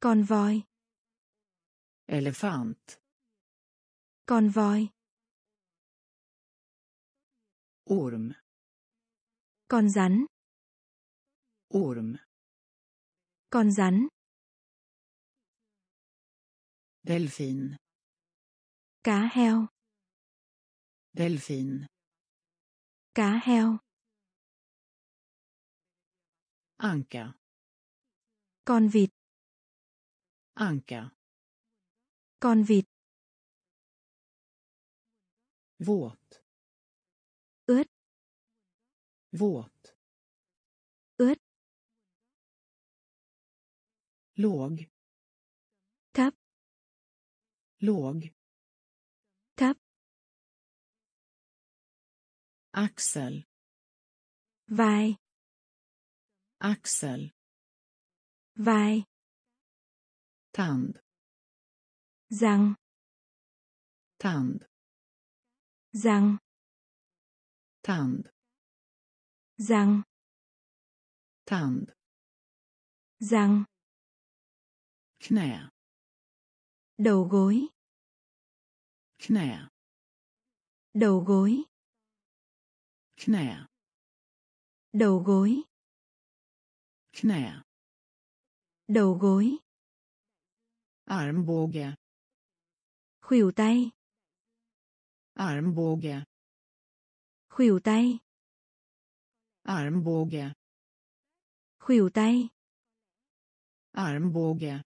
Con voi. Elefant. Con voi. Orm. Con rắn. Orm. Con rắn. Delfin. Cá heo. Delfin. Cá heo. Anka. Con vịt. Anka. Con vịt. Våt. Ướt. Våt. Ướt. Låg. Thấp. Låg. Thấp. Axel. Vai. Axel. Vai. Tand. Răng. Tand. Răng. Tand. Răng. Tand. Răng. Knä. Đầu gối. Knä. Đầu gối. Knä. Đầu gối. Knä. Đầu gối. Armbåge. Khuỷu tay. Armbåge. Khuỷu tay. Armbåge. Khuỷu tay. Armbåge.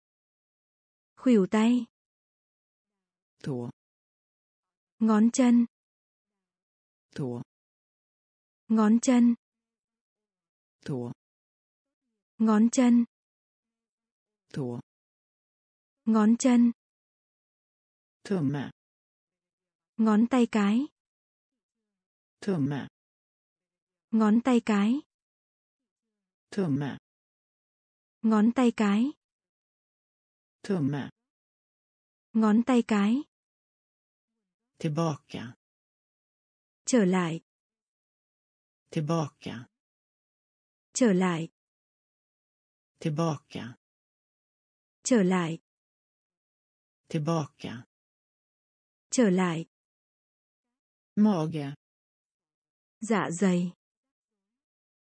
Khuỷu tay. Tå. Ngón chân. Tå. Ngón chân. Tå. Ngón chân. Tå. Ngón chân. Tumme. Ngón tay cái. Tumme. Ngón tay cái. Tumme. Ngón tay cái. Tumme. Ngón tay cái. Tillbaka. Trở lại. Tillbaka. Trở lại. Tillbaka. Trở lại. Tillbaka. Trở lại. Mage. Dạ dày.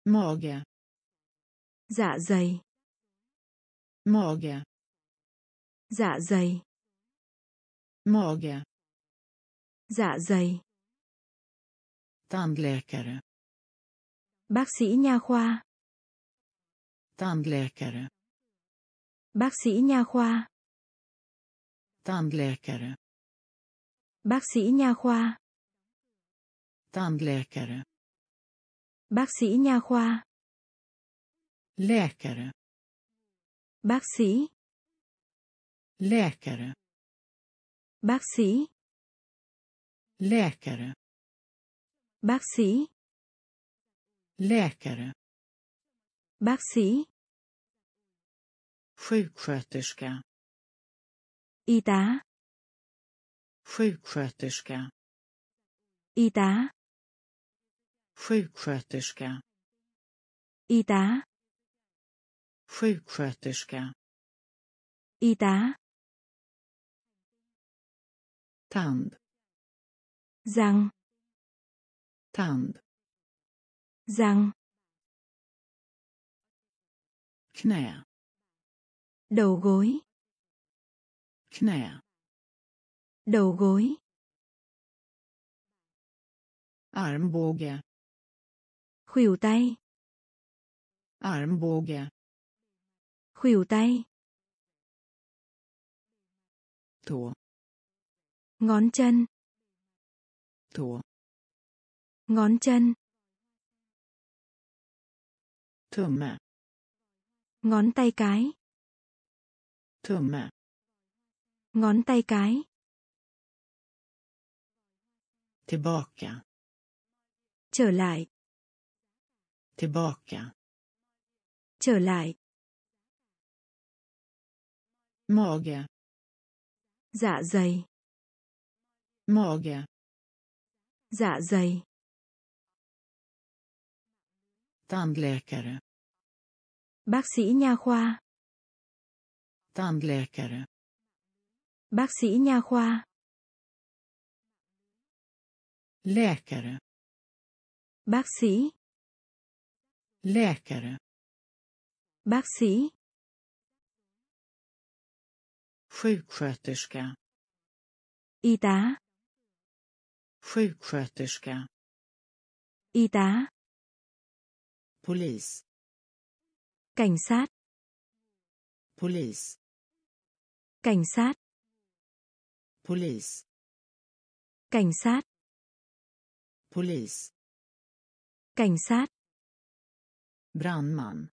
Mage. Dạ dày. Mage. Dạ dày. Mage. Dạ dày. Tandläkare. Bác sĩ nha khoa. Tandläkare. Bác sĩ nha khoa. Tandläkare. Bác sĩ nha khoa. Tandläkare. Bác sĩ nha khoa. Läkare. Bác sĩ. Läkare. Bác sĩ. Läkare. Bác sĩ. Läkare. Bác sĩ. Sjuksköterska. Y tá. Sjuksköterska. Y tá. Sjuksköterska. Y tá. Sjuksköterska. Y tá. Tand. Răng. Tand. Răng. Knä. Đầu gối. Knä. Đầu gối. Armbåge. Khuỷu tay. Armbåge. Khuỷu tay. Tå. Ngón chân. Tå. Ngón chân. Tumme. Ngón tay cái. Tumme. Ngón tay cái. Tillbaka. Trở lại. Tillbaka. Trở lại. Mage. Dạ dày. Mage. Dạ dày. Tandläkare. Bác sĩ nha khoa. Tandläkare. Bác sĩ nha khoa. Läkare. Bác sĩ. Läkare. Bác sĩ. Sjuksköterska. Y tá. Sjuksköterska. Y tá. Polis. Cảnh sát. Polis. Cảnh sát. Polis. Cảnh sát. Polis. Cảnh sát. Brandman.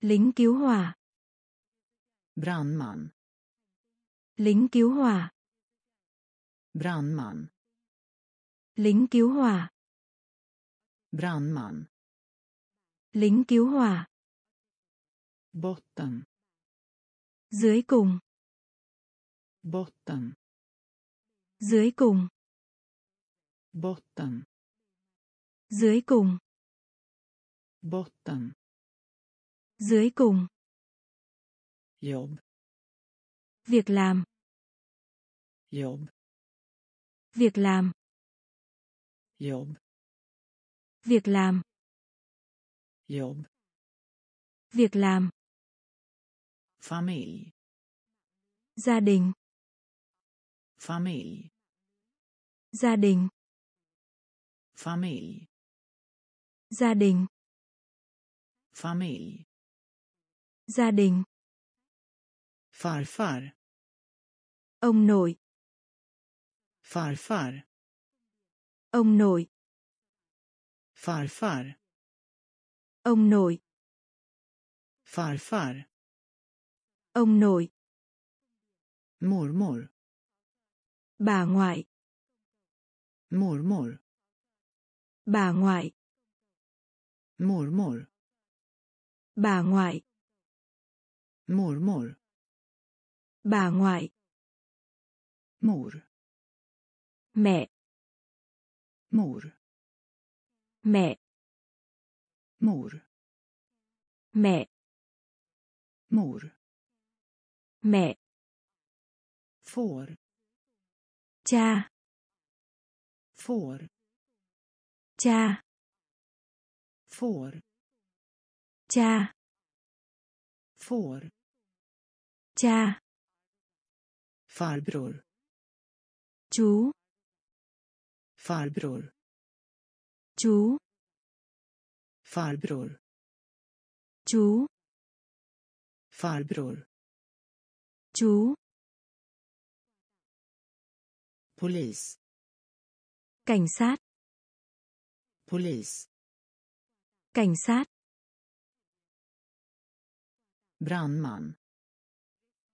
Lính cứu hỏa. Brandman. Lính cứu hỏa. Brandman. Lính cứu hỏa. Brandman. Lính cứu hỏa. Botten. Dưới cùng. Botten. Dưới cùng. Botten. Dưới cùng. Botten. Dưới cùng. Jobb. Việc làm. Jobb. Việc làm. Jobb. Việc làm. Jobb. Việc làm. Familj. Gia đình. Familj. Gia đình. Familj. Gia đình. Familj. Gia đình. Farfar. Ông nội. Farfar. Ông nội. Farfar. Ông nội. Farfar. Ông nội. Mormor. Bà ngoại. Mormor. Bà ngoại. Mormor. Bà ngoại. Mormor. Bà ngoại. Mor. Mẹ. Mor. Mẹ. Mor. Mẹ. Mor. Mẹ. Får. Cha. Får. Cha. Får. Cha. Får. Cha. Farbror. Chú. Farbror. Chú. Farbror. Chú. Farbror. Chú. Polis. Cảnh sát. Polis. Cảnh sát. Brandman.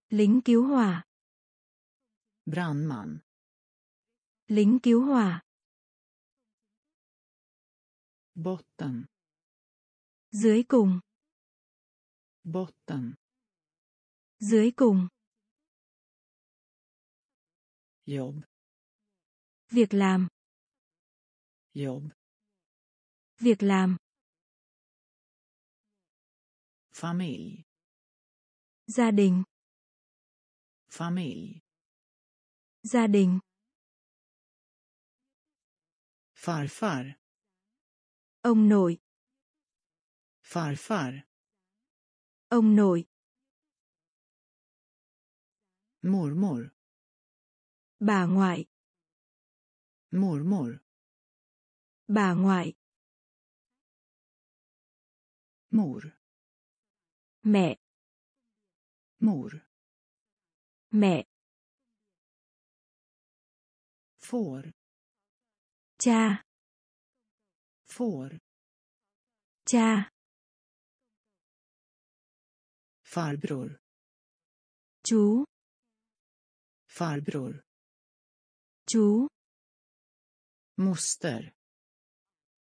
Lính cứu hỏa. Brandman. Lính cứu hỏa. Botten. Dưới cùng. Botten. Dưới cùng. Jobb. Việc làm. Jobb. Việc làm. Familj. Gia đình. Familj. Gia đình. Farfar. Ông nội. Farfar. Ông nội. Mormor. Bà ngoại. Mormor. Bà ngoại. Mor. Mẹ. Mor. Mẹ. Får. Cha. Får. Cha. Farbror. Chú. Farbror. Chú. Moster.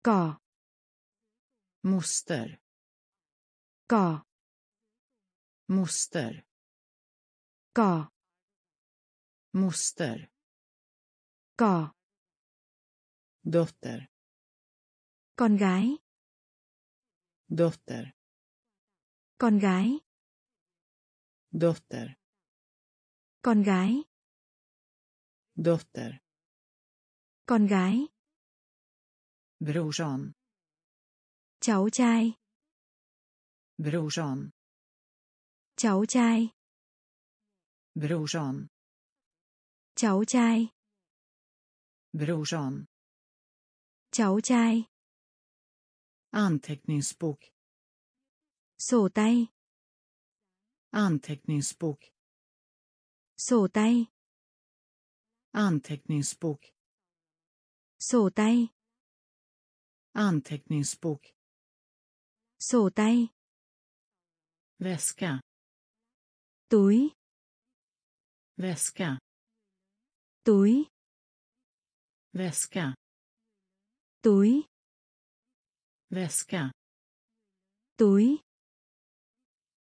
Cỏ. Moster. Ka. Moster. Ka. Moster. Ka. Dotter. Con gái. Dotter. Con gái. Dotter. Con gái. Dotter. Con gái. Brorson. Cháu trai. Brorson. Cháu trai. Brorson. Cháu trai. Brorson. Cháu trai. Anteckningsbok. Sổ tay. Anteckningsbok. Sổ tay. Anteckningsbok. Sổ tay. Anteckningsbok. Sổ tay. Väska. Túi. Väska. Túi. Väska. Túi. Väska. Túi.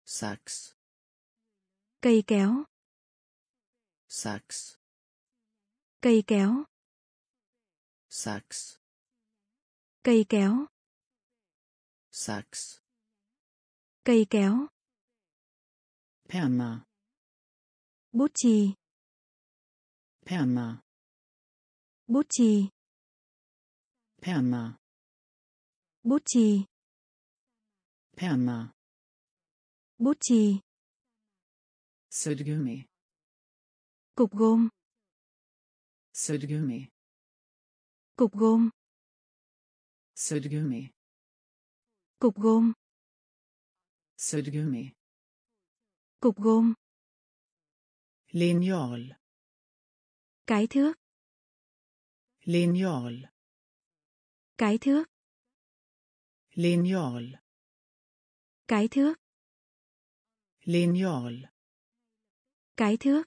Sax. Cây kéo. Sax. Cây kéo. Sax. Cây kéo. Sax. Cây kéo. Penna. Bút chì. Penna. Bút chì. Penna. Bút chì. Penna. Bút chì. Sudgummi. Cục gôm. Sudgummi. Cục gôm. Sudgummi. Cục gôm. Sudgummi. Cục gôm. Linjal. Cái thước. Linjal. Cái thước. Linjal. Cái thước. Linjal. Cái thước.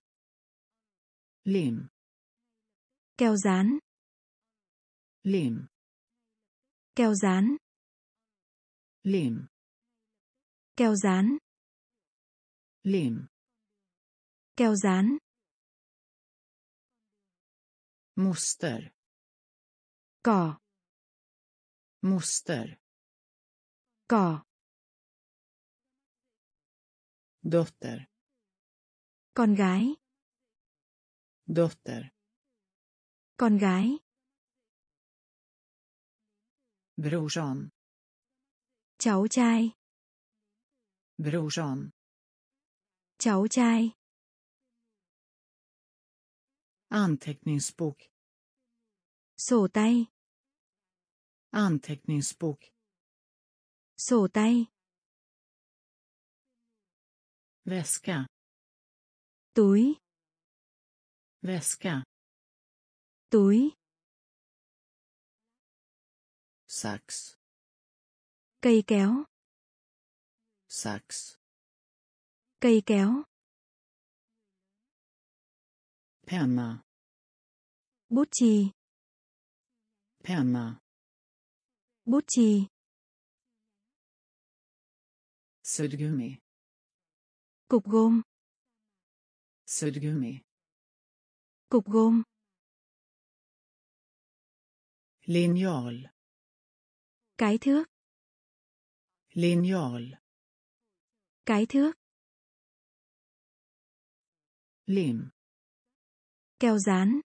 Lim. Keo dán. Lim. Keo dán. Lim. Keo dán. Lim. Keo dán. Moster. Ka. Moster. Ka. Dotter. Con gái. Dotter. Con gái. Brorson. Cháu trai. Brorson. Cháu trai. Anteckningsbok. Sổ tay. Anteckningsbok. Sổ tay. Väska. Túi. Väska. Túi. Sax. Cây kéo. Sax. Cây kéo. Penna. Bút chì. Penna. Bút chì. Sudgummi. Cục gôm. Sudgummi. Cục gôm. Linjal. Cái thước. Linjal. Cái thước. Lim. Keo dán.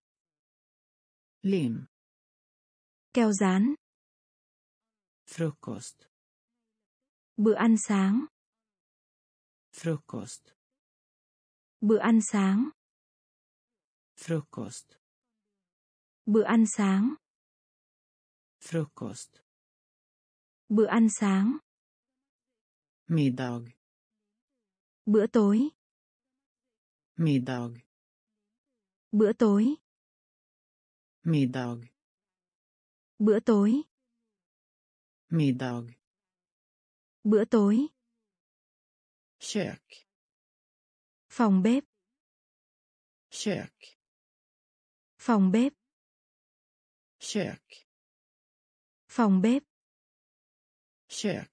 Lim. Keo dán. Frukost. Bữa ăn sáng. Frukost. Bữa ăn sáng. Frukost. Bữa ăn sáng. Frukost. Bữa ăn sáng. Middag. Bữa tối. Middag. Bữa tối. Middag. Bữa tối. Middag. Bữa tối. Kök. Phòng bếp. Kök. Phòng bếp. Kök. Phòng bếp. Kök.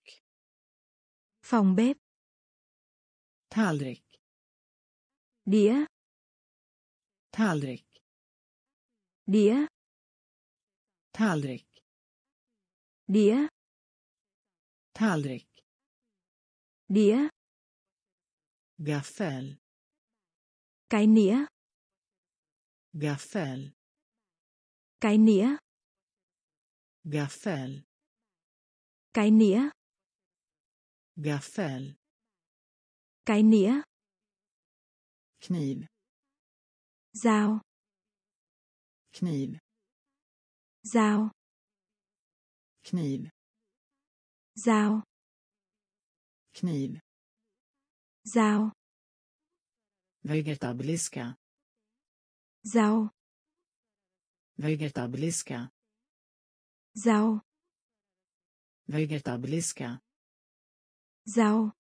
Phòng bếp. Tallrik. Đĩa. Tallrik. Đĩa. Tallrik. Đĩa. Tallrik. Đĩa. Gaffel. Cái nĩa. Gaffel. Cái nĩa. Gaffel. Cái nĩa. Gaffel. Cái nĩa. Kniv. Dao. Kniv. Dao. Kniv. Dao. Kniv. Dao. Vegetabiliska. Dao. Vegetabiliska. Dao. Vegetabiliska. Dao.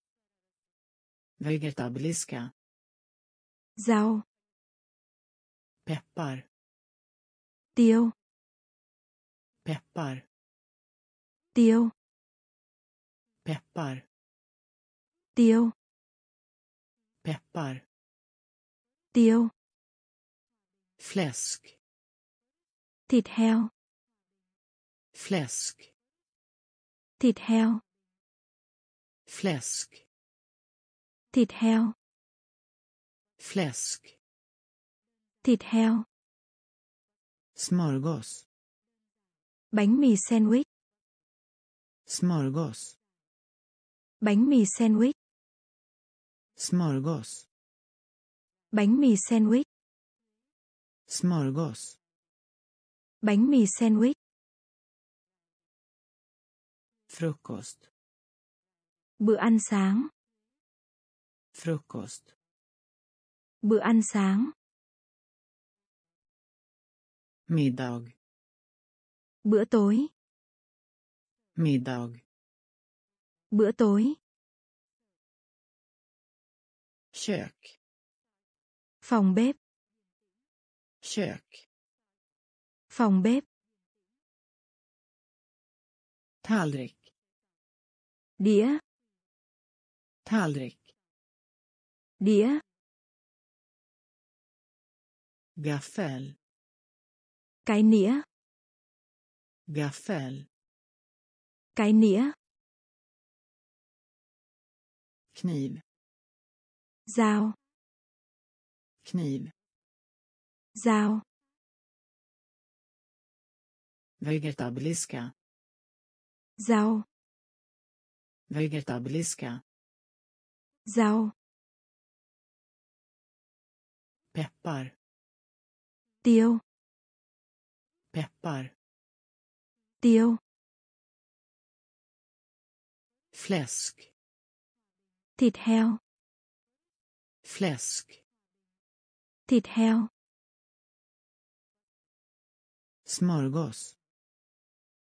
Vegetabiliska. Dao. Peppar. Tiêu. Peppar. Tiêu. Peppar. Tiêu. Peppar. Tiêu. Fläsk. Thịt heo. Fläsk. Thịt heo. Fläsk. Thịt heo. Fläsk. Thịt heo. Smörgås. Bánh mì sandwich. Smörgås. Bánh mì sandwich. Smörgås. Bánh mì sandwich. Smörgås. Bánh mì sandwich. Frukost. Bữa ăn sáng. Frukost. Bữa ăn sáng. Middag. Bữa tối. Middag. Bữa tối. Kök. Phòng bếp. Kök. Phòng bếp. Tallrik. Đĩa. Tallrik. Đĩa. Gaffel. Cái nĩa. Gaffel. Cái nĩa. Kniv. Dao. Kniv. Dao. Vegetabiliska. Dao. Vegetabiliska. Dao. Peppar. Tiêu. Peppar. Tiêu. Fläsk. Thịt heo. Fläsk. Thịt heo. Smörgås.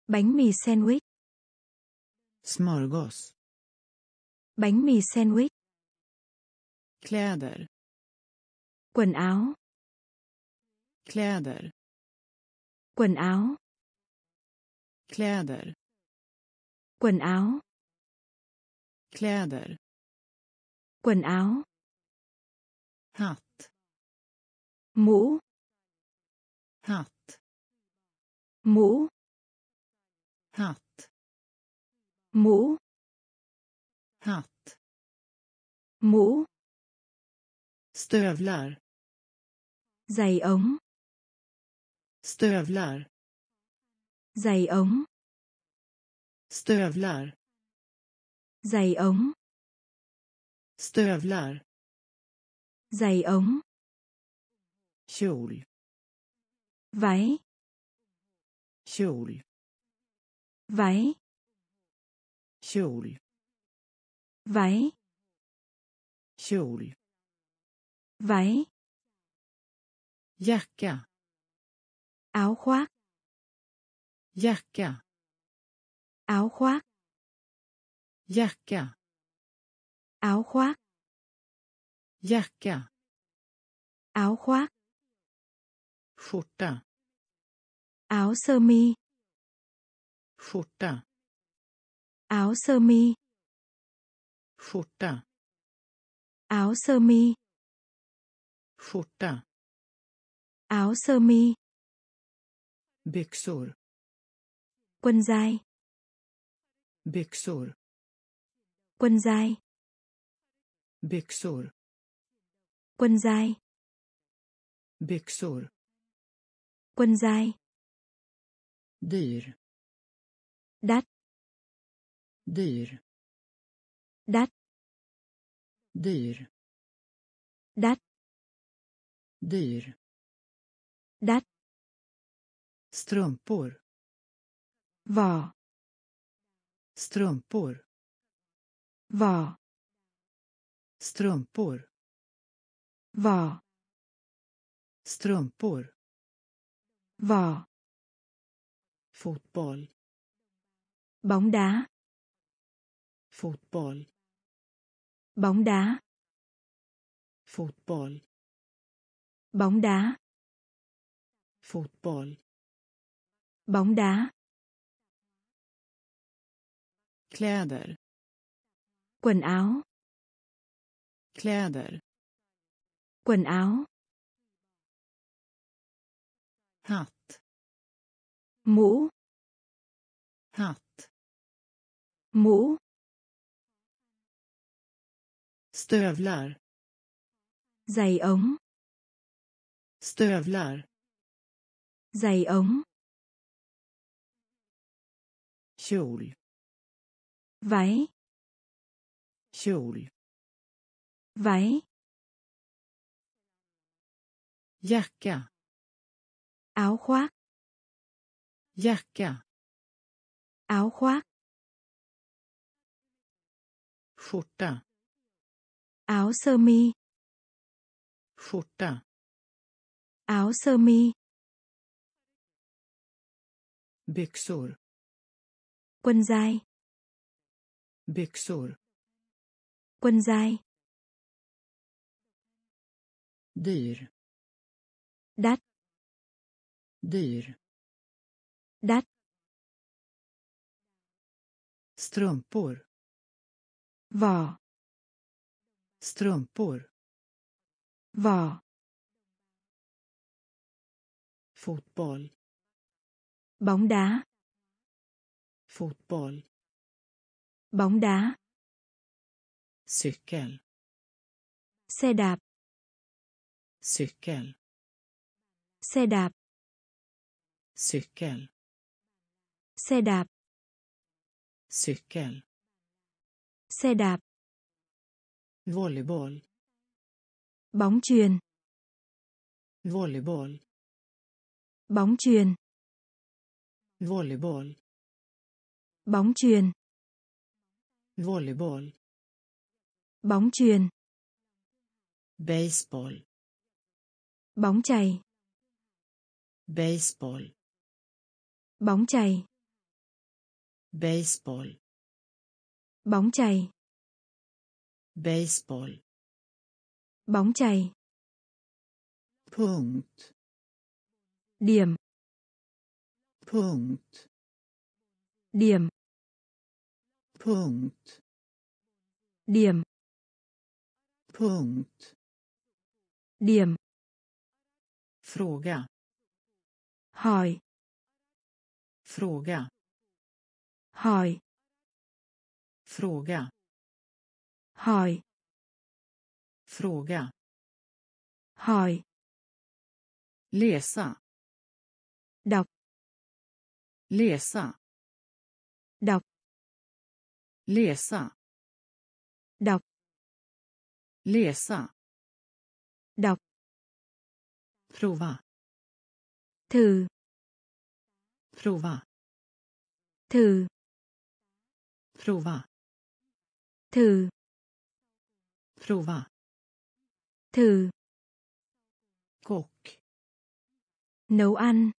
Bánh mì sandwich. Smörgås. Bánh mì sandwich. Kläder. Quần áo. Kläder. Quần áo. Kläder. Quần áo. Kläder. Quần áo. Hatt. Mũ. Hatt. Mũ. Hatt. Mũ. Hatt. Mũ. Stövlar. Giày ống. Stövlar. Giày ống. Stövlar. Giày ống. Stövlar. Giày ống. Kjol. Váy. Kjol. Váy. Kjol. Váy. Kjol. Váy. Jacka. Áo khoác. Jacka. Áo khoác. Jacka. Áo khoác. Jacka. Áo khoác. Skjorta. Áo sơ mi. Skjorta. Áo sơ mi. Skjorta. Áo sơ mi. Skjorta. Áo sơ mi. Byxor. Quần dài. Byxor. Quần dài. Byxor. Quần dài. Byxor. Quần dài. Dyr. Đắt. Dyr. Đắt. Dyr. Đắt. Dyr. Đắt. Strumpor. Vỏ. Strumpor. Vỏ. Strumpor. Vỏ. Strumpor. Vỏ. Fotboll. Bóng đá. Fotboll. Bóng đá. Fotboll. Bóng đá. Fotboll. Bóng đá. Kläder. Quần áo. Kläder. Quần áo. Hatt. Mũ. Hatt. Mũ. Stövlar. Giày ống. Stövlar. Giày ống. Kjol. Váy. Kjol. Váy. Jacka. Áo khoác. Jacka. Áo khoác. Skjorta. Áo sơ mi. Skjorta. Áo sơ mi. Byxor. Quần dài. Byxor. Quần dài. Dyr. Đắt. Dyr. Đắt. Strumpor. Vỏ. Strumpor. Vỏ. Fotboll. Bóng đá. Fotboll. Bóng đá. Cykel. Xe đạp. Cykel. Xe đạp. Cykel. Xe đạp. Cykel. Xe đạp. Volleyball. Bóng chuyền. Volleyball. Bóng chuyền. Volleyball. Bóng chuyền. Volleyball. Bóng chuyền. Baseball. Bóng chày. Baseball. Bóng chày. Baseball. Bóng chày. Baseball. Bóng chày. Punkt. Điểm. Punkt. Điểm. Punkt. Điểm. Punkt. Điểm. Fråga. Hỏi. Fråga. Hỏi. Fråga. Hỏi. Fråga. Hỏi. Läsa. Đọc. Läsa. Đọc. Läsa. Đọc. Läsa. Đọc. Prova. Thử. Prova. Thử. Prova. Thử. Prova. Thử. Kock. Nấu ăn.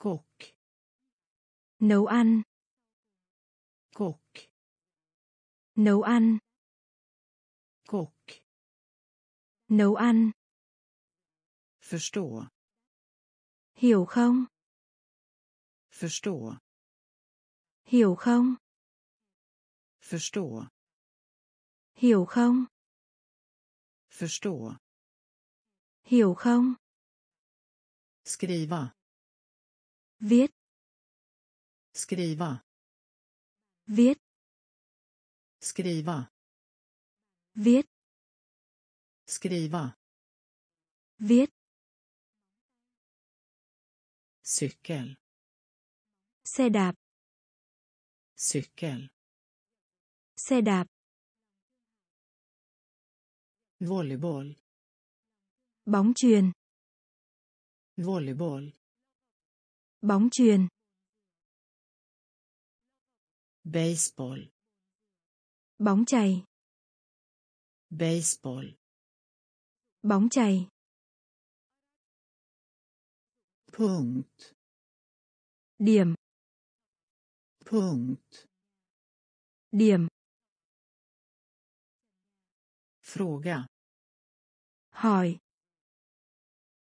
Kock. Nấu ăn. Kock. Nấu ăn. Kock. Nấu ăn. Förstå. Hiểu không? Förstå. Hiểu không? Förstå. Hiểu không? Förstå. Hiểu không? Skriva. Viết. Skriva. Viết. Skriva. Viết. Skriva. Viết. Cykel. Xe đạp. Cykel. Xe đạp. Volleyboll. Bóng chuyền. Volleyboll. Bóng chuyền. Baseball. Bóng chày. Baseball. Bóng chày. Punkt. Điểm. Punkt. Điểm. Fråga. Hỏi.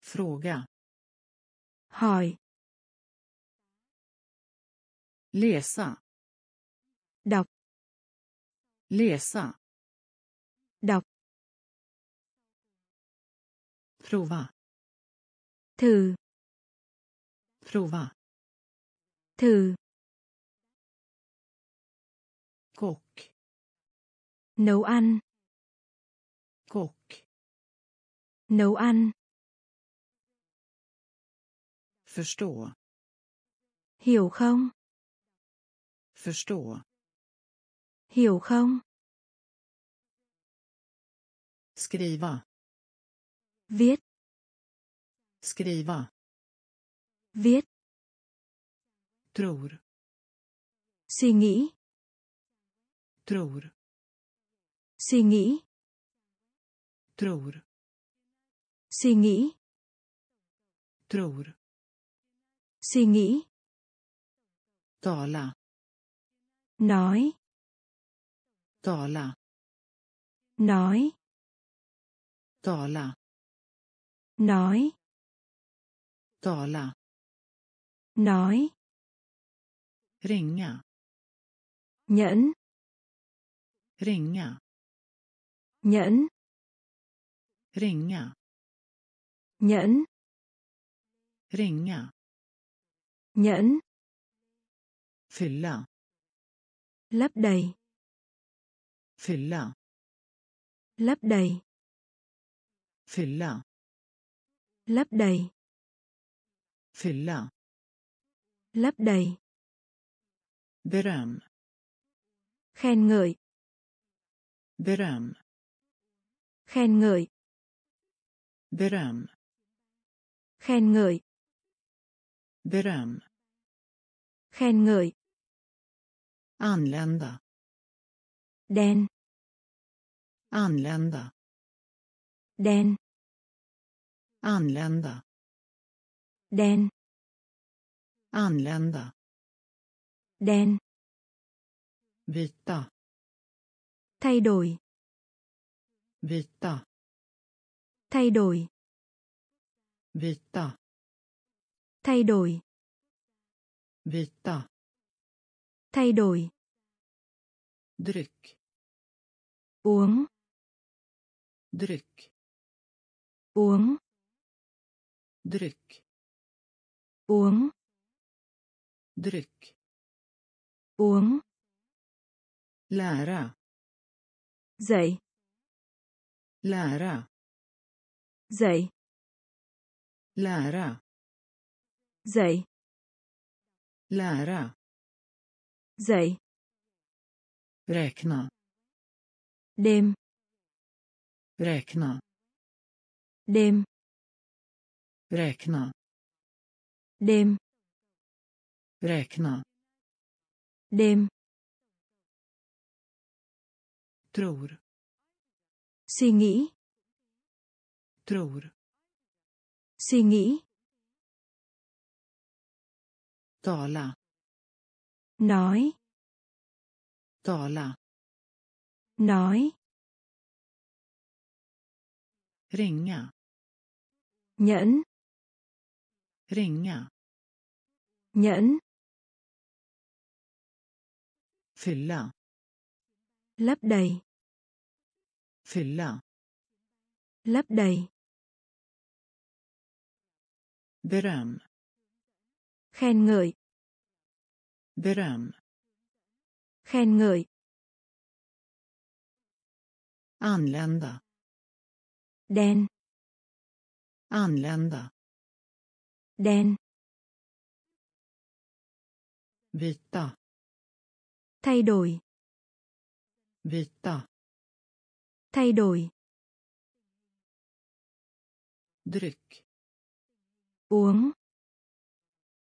Fråga. Hỏi. Läsa. Đọc. Läsa. Đọc. Prova. Thử. Prova. Thử. Kock. Nấu ăn. Kock. Nấu ăn. Förstå. Hiểu không? Förstå. Hiểu không? Skriva. Viết. Skriva. Viết. Tror. Suy nghĩ. Tror. Suy nghĩ. Tror. Suy nghĩ. Tror. Suy nghĩ. Tala. Nói. Tala. Nói. Tala. Nói. Tala. Nói. Ringa. Nhẫn. Ringa. Nhẫn. Ringa. Nhẫn. Ringa. Nhẫn. Fylla. Lấp đầy. Fylla. Lấp đầy. Fylla. Lấp đầy. Fylla. Lấp đầy. Beröm. Khen ngợi. Beröm. Khen ngợi. Beröm. Khen ngợi. Beröm. Khen ngợi. Anlända. Den. Anlända. Den. Anlända. Den. Anlända. Den. Byta. Thay đổi. Byta. Thay đổi. Byta. Thay đổi. Byta. Thay đổi. Dryck. Uống. Dryck. Uống. Dryck. Uống. Dryck. Uống. Lära. Dạy. Lära. Dạy. Lära. Dạy. Lära. Dạy. Räkna. Đêm. Räkna. Đêm. Räkna. Đêm. Räkna. Đêm. Tror. Suy nghĩ. Tror. Suy nghĩ. Tala. Nói. Tala. Nói. Ringa. Nhẫn. Ringa. Nhẫn. Fylla. Lấp đầy. Fylla. Lấp đầy. Beröm. Khen ngợi. Beröm. Khen ngợi. Anlända. Den. Anlända. Den. Vita. Thay đổi. Vita. Thay đổi. Dryck. Uống.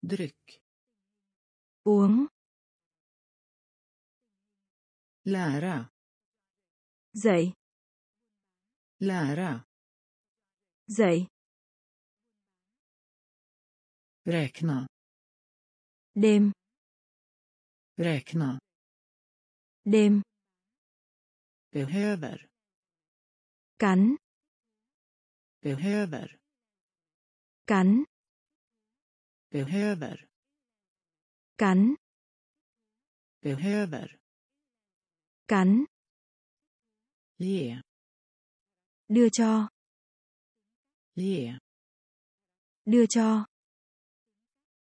Dryck. Uống. Lära. Dạy. Lära. Dạy. Räkna. Đêm. Räkna. Đêm. Behöver. Cắn. Behöver. Cắn. Behöver. Cắn. Behöver. Cắn. Ge. Đưa cho. Ge. Đưa cho.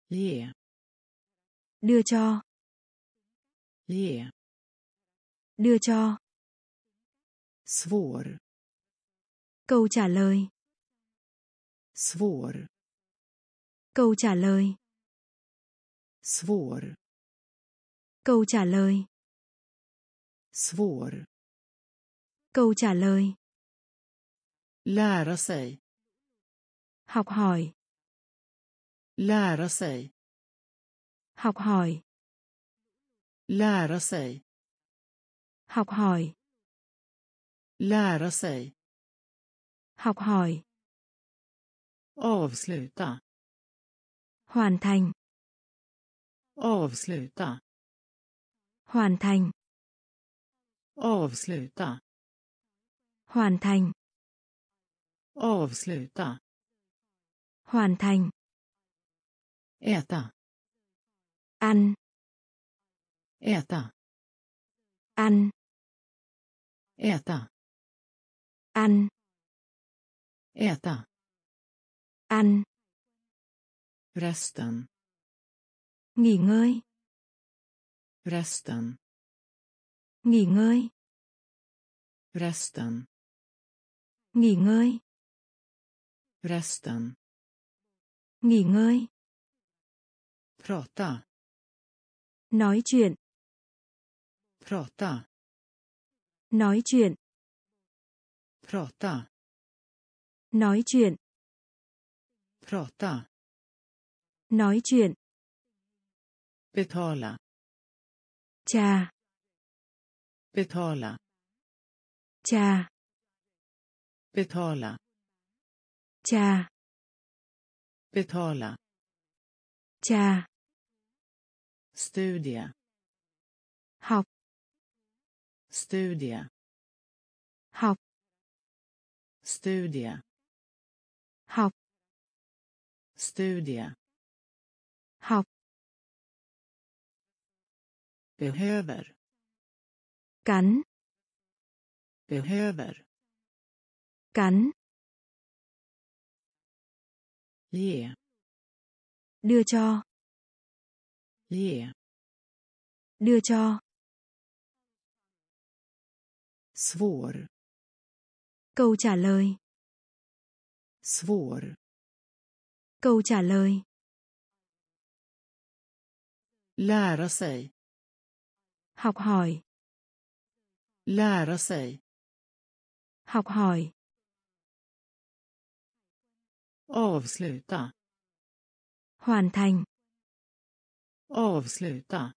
Ge. Đưa cho. Ge. Đưa cho. Svår. Câu trả lời. Svår. Câu trả lời. Svår. Câu trả lời. Svår. Câu trả lời. Lära sig. Học hỏi. Lära sig. Học hỏi. Lära sig. Học hỏi. Lära sig. Học hỏi. Avsluta. Hoàn thành. Avsluta. Hoàn thành. Avsluta. Hoàn thành. Avsluta. Hoàn thành. Äta. Ăn. Äta. Ăn. Äta. Ăn. Äta. Ăn. Resten. Nghỉ ngơi. Resten. Nghỉ ngơi. Resten. Nghỉ ngơi. Resten. Nghỉ ngơi. Prata. Nói chuyện. Prata. Nói chuyện. Prata. Nói chuyện. Prata. Nói chuyện. Betala. Cha. Betala. Cha. Betala. Cha. Betala. Cha. Studie. Học. Studie. Học. Studie. Học. Studie. Học. Behöver. Cắn. Behöver. Cắn. Ge. Đưa cho. Ge. Đưa cho. Svår. Câu trả lời. Svår. Câu trả lời. Lära sig. Học hỏi. Lära sig. Học hỏi. Avsluta. Hoàn thành. Avsluta.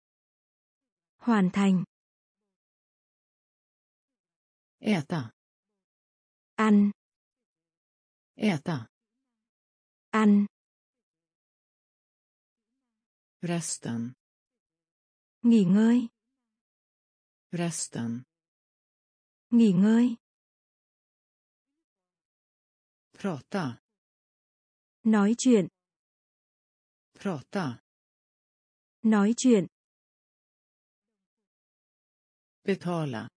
Hoàn thành. Äta. Ăn. Äta. Ăn. Resten. Nghỉ ngơi. Resten. Nghỉ ngơi. Prata. Nói chuyện. Prata. Nói chuyện. Betala.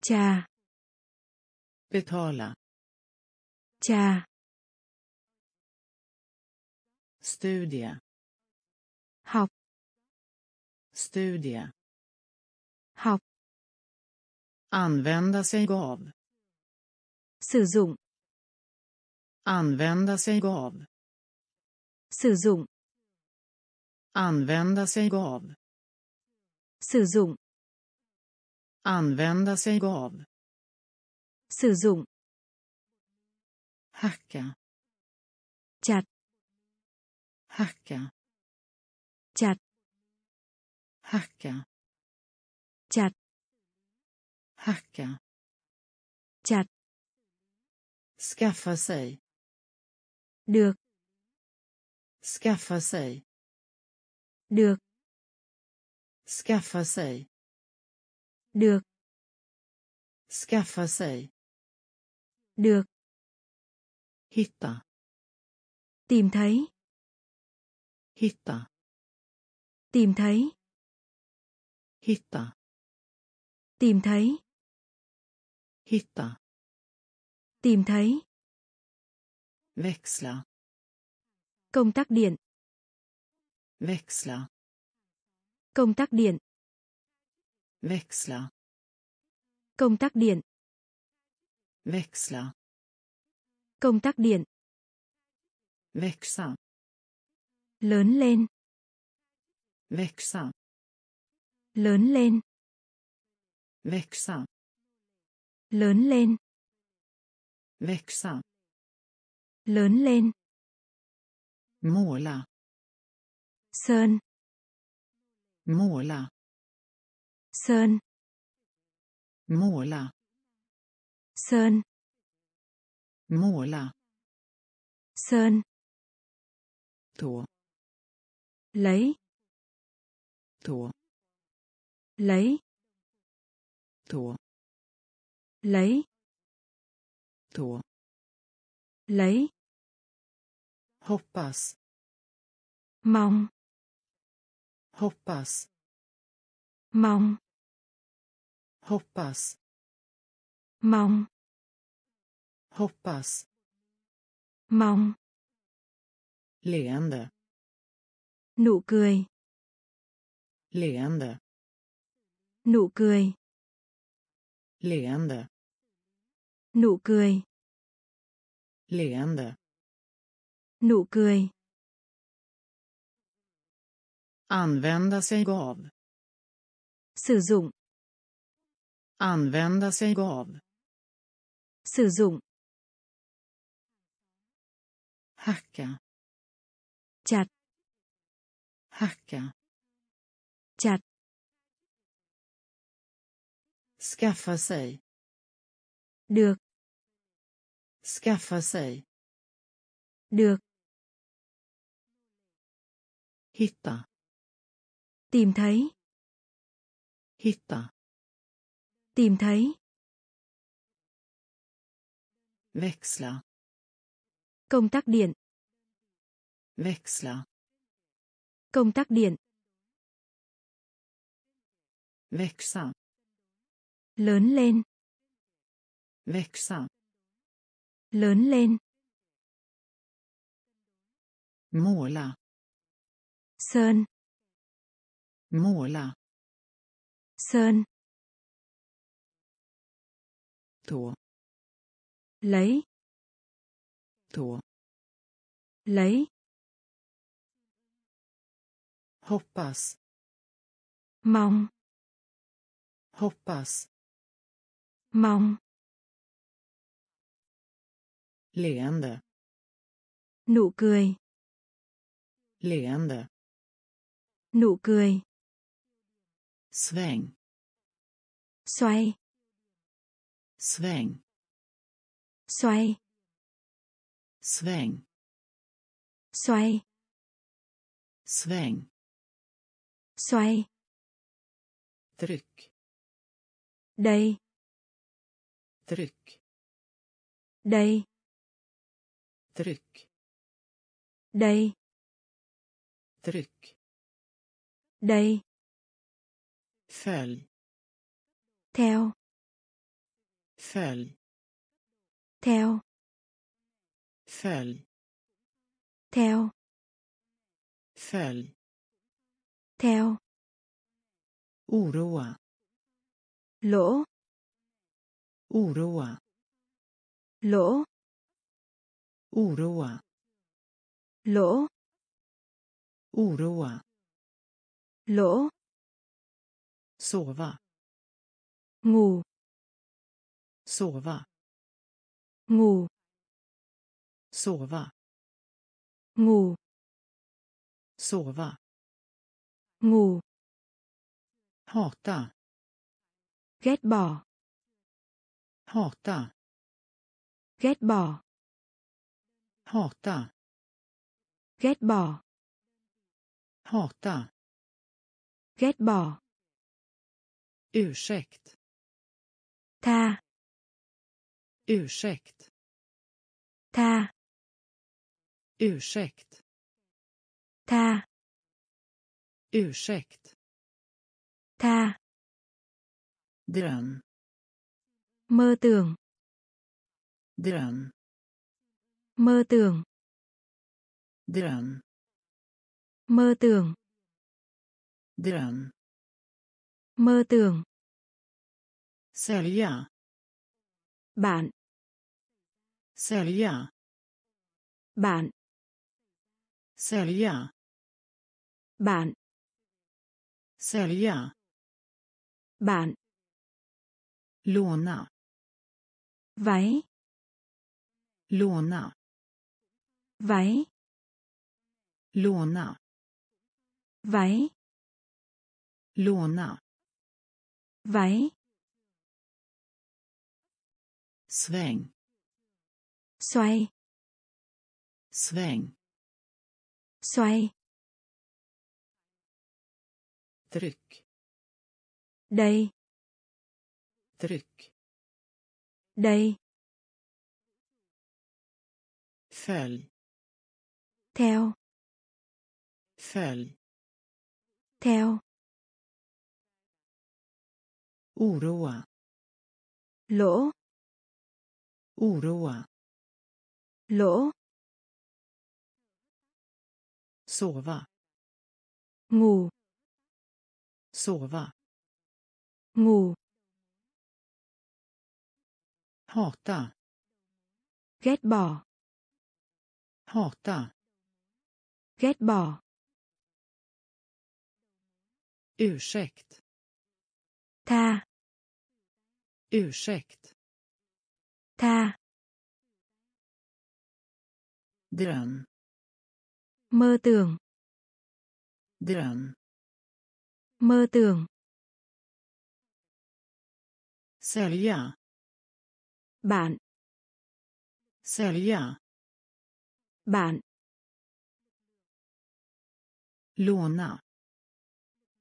Cha. Betala. Tja. Studie. Học. Studie. Học. Använda sig av. Sử dụng. Använda sig av. Sử dụng. Använda sig av. Sử dụng. Använda sig av. Sử dụng. Hacka. Chặt. Hacka. Chặt. Hacka. Chặt. Hacka. Chặt. Skaffa sig. Được. Skaffa sig. Được. Skaffa sig. Được. Skaffa sig. Được. Hitta. Tìm thấy. Hitta. Tìm thấy. Hitta. Tìm thấy. Hitta. Tìm thấy. Växla. Công tắc điện. Växla. Công tắc điện. Växla. Công tắc điện. Växla. Công tắc điện. Växa. Lớn lên. Växa. Lớn lên. Växa. Lớn lên. Växa. Lớn lên. Måla. Sơn. Måla. Sơn. Måla. Sơn. Måla. Sơn. Tå. Lấy. Tå. Lấy. Tå. Lấy. Tå. Lấy. Hoppas. Mong. Hoppas. Mong. Hoppas. Mong. Hoppas. Mong. Leende. Nụ cười. Leende. Nụ cười. Leende. Nụ cười. Leende. Nụ cười. Använda sig av. Sử dụng. Använda sig av. Sử dụng. Hacka. Chặt. Hacka. Chặt. Skaffa sig. Được. Skaffa sig. Được. Hitta. Tìm thấy. Hitta. Tìm thấy. Växla. Công tắc điện. Växla. Công tắc điện. Växa. Lớn lên. Växa. Lớn lên. Måla. Sơn. Måla. Sơn. Tå. Lấy. Tå. Lấy. Hoppas. Mong. Hoppas. Mong. Leende. Nụ cười. Leende. Nụ cười. Sväng. Xoay. Sväng. Xoay. Sväng. Xoay. Sväng. Xoay. Tryck. Đây. Tryck. Đây. Tryck. Đây. Tryck. Đây. Följ. Theo. Följ. theo, följ, theo, följ, theo, oroa, lỗ, oroa, lỗ, oroa, lỗ, oroa, lỗ, sova, ngủ, sova, ngủ, sova, ngủ, sova, ngủ, hata, ghét bỏ, hata, ghét bỏ, hata, ghét bỏ, hata, ghét bỏ, ursäkt, tha, ursäkt, tha, ursäkt, tha, ursäkt, tha, dröm, mơ tưởng, dröm, mơ tưởng, dröm, mơ tưởng, dröm, mơ tưởng, sälja, bạn, sälja, bạn, sälja, bạn, sälja, bạn, låna, váy, låna, váy, låna, váy, låna, váy, sväng, xoay, sväng, xoay, tryck, đây, tryck, đây, följ, theo, följ, theo, oroa, lỗ, oroa, lỗ, sova, ngủ, sova, ngủ, hata, ghét bỏ, hata, ghét bỏ, ursäkt, tha, ursäkt, tha, dröm, mơ tưởng, dröm, mơ tưởng, sälja, bạn, sälja, bạn, låna,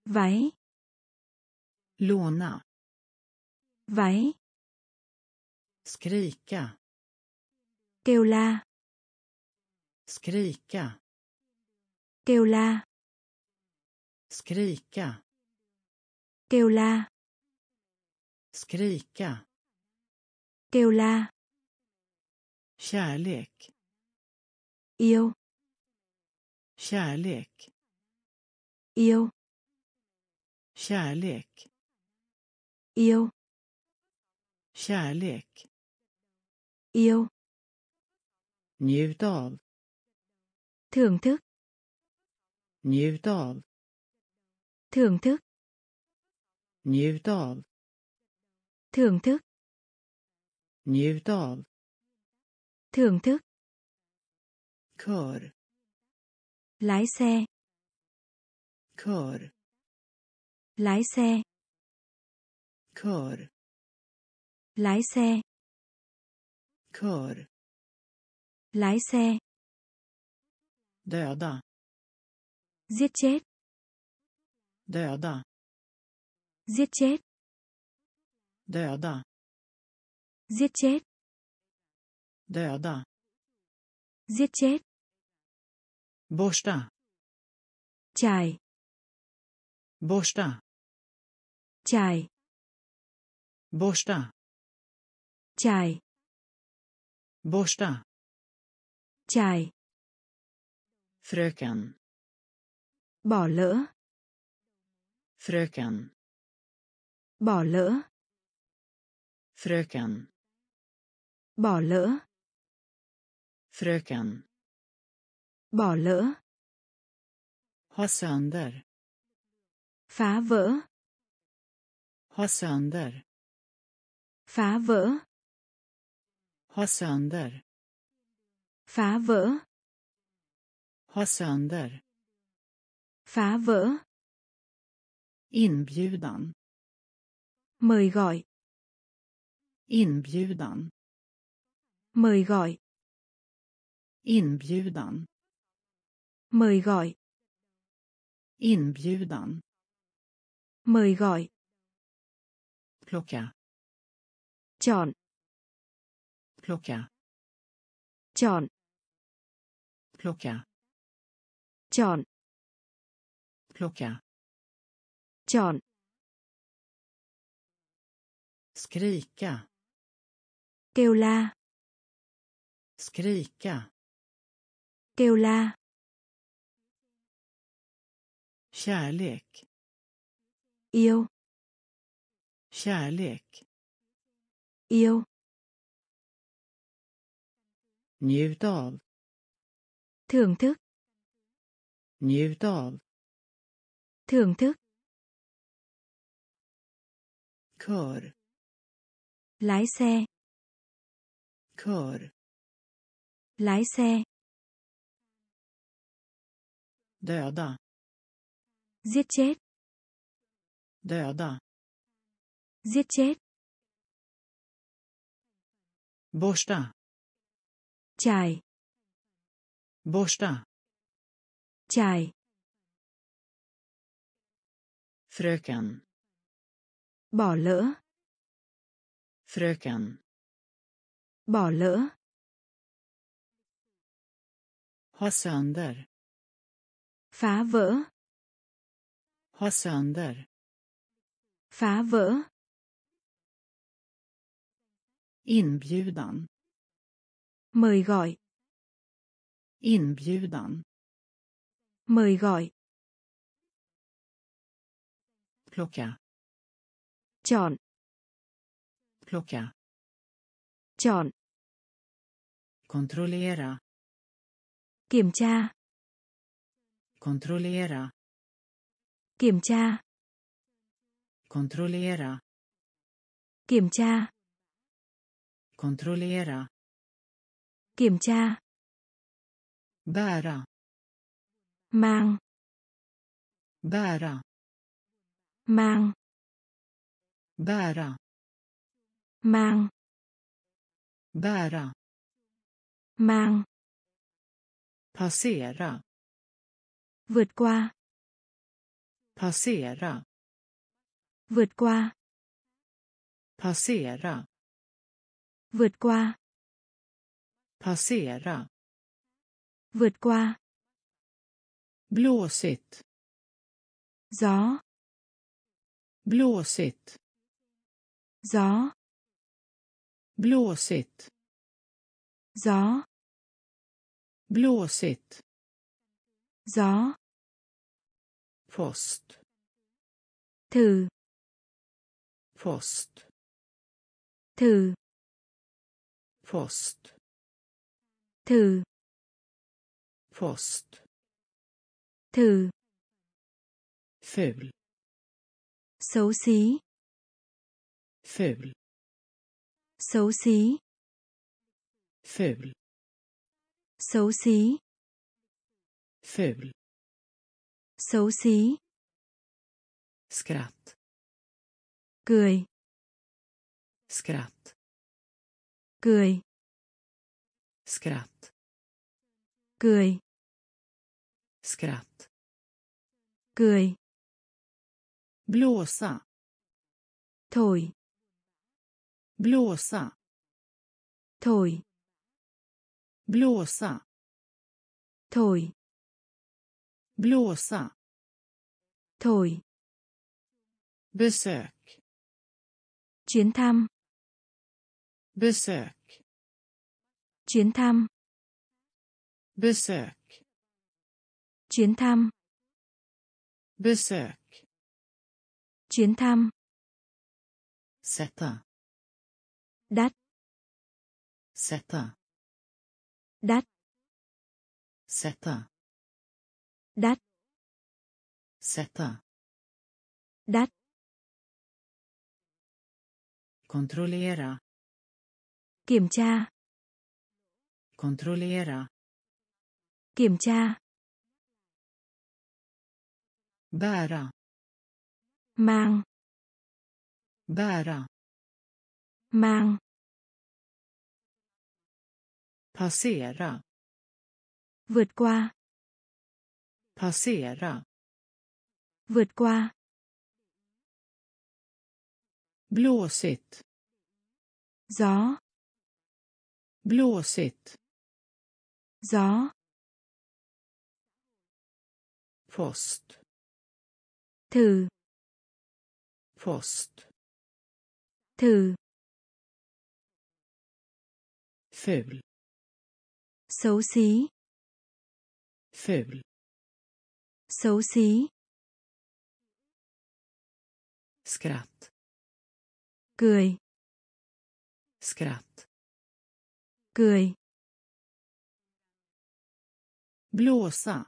váy, låna, váy, skrika, kêu la, skrika, kêu la, skrika, kêu la, skrika, kêu la, kärlek, yêu, kärlek, yêu, kärlek, yêu, kärlek, yêu, njut av, thưởng thức, njut av, thưởng thức, njut av, thưởng thức, njut av, thưởng thức, kör, lái xe, kör, lái xe, kör, lái xe, kör, lái xe, döda, giết chết, döda, giết chết, döda, giết chết, döda, giết chết, borsta, chải, borsta, chải, borsta, chải, Borsta. Chài. Fröken. Bỏ lỡ. Fröken. Bỏ lỡ. Fröken. Bỏ lỡ. Fröken. Bỏ lỡ. Ha sönder. Phá vỡ. Ha sönder. Phá vỡ. Ha sönder. Phá vỡ. Ha sönder. Phá vỡ. Inbjudan. Mời gọi. Inbjudan. Mời gọi. Inbjudan. Mời gọi. Inbjudan. Mời gọi. Plocka. Chọn. Plocka. Chọn. Plocka. Chọn. Plocka. Chọn. Skrika. Kêu la. Skrika. Kêu la. Kärlek. Yêu. Kärlek. Yêu. Njut av. Thưởng thức. Njut av. Thưởng thức. Kör. Lái xe. Kör. Lái xe. Döda. Giết chết. Döda. Giết chết. Borsta. Chài. Borsta. Chài. Fröken. Bỏ lỡ. Fröken. Bỏ lỡ. Ha sönder. Phá vỡ. Ha sönder. Phá vỡ. Inbjudan. Mời gọi. Inbjudan. Mời gọi. Plocka. Chọn. Plocka. Chọn. Kontrollera. Kiểm tra. Kontrollera. Kiểm tra. Kontrollera. Kiểm tra. Kontrollera. Kiểm tra. Bära. Mang. Bära. Mang. Bära. Mang. Bära. Mang. Passera. Vượt qua. Passera. Vượt qua. Passera. Vượt qua. Passera. Vượt qua. Blåsigt. Gió. Blåsigt. Gió. Blåsigt. Gió. Blåsigt. Gió. Post. Thử. Post. Thử. Post. Thử. Post. Thử. Ful. Xấu xí. Ful. Xấu xí. Ful. Xấu xí. Ful. Xấu xí. Skratt. Cười. Skratt. Cười. Skratt. Cười. Skratt. Cười. Blåsa. Thổi. Blåsa. Thổi. Blåsa. Thổi. Blåsa. Thổi. Besök. Chuyến thăm. Besök. Chuyến thăm. Besök. Chuyến thăm. Besök. Chuyến thăm. Sätta. Đắt. Sätta. Đắt. Sätta. Đắt. Sätta. Đắt. Kontrollera. Kiểm tra. Kontrollera. Kiểm tra. Bära. Mang. Bära. Mang. Passera. Vượt qua. Passera. Vượt qua. Blåsigt. Gió. Blåsigt. Gió. Post. Thử. Post. Thử. Ful. Xấu xí. Ful. Xấu xí. Skratt. Cười. Skratt. Cười. Blåsa.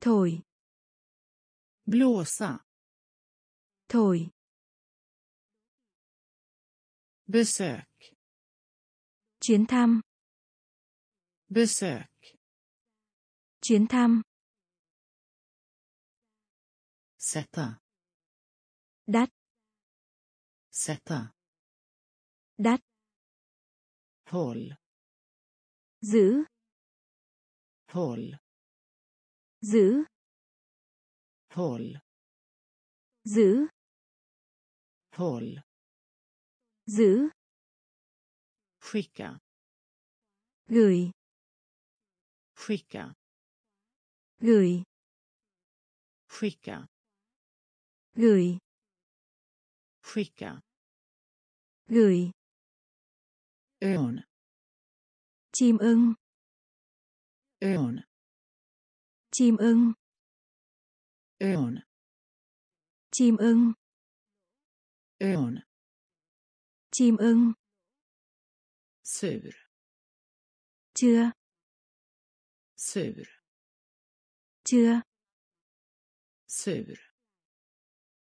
Thổi. Blåsa. Thổi. Besök. Chuyến thăm. Besök. Chuyến thăm. Sätta. Đắt. Sätta. Đắt. Håll. Giữ. Håll. Giữ. Håll. Giữ. Håll. Giữ. Skicka. Gửi. Skicka. Gửi. Skicka. Gửi. Skicka. Gửi. Örn. Chim ưng. Örn. Chim ưng. Örn. Chim ưng. Örn. Chim ưng. Sur. Chưa. Sur. Chưa. Sur.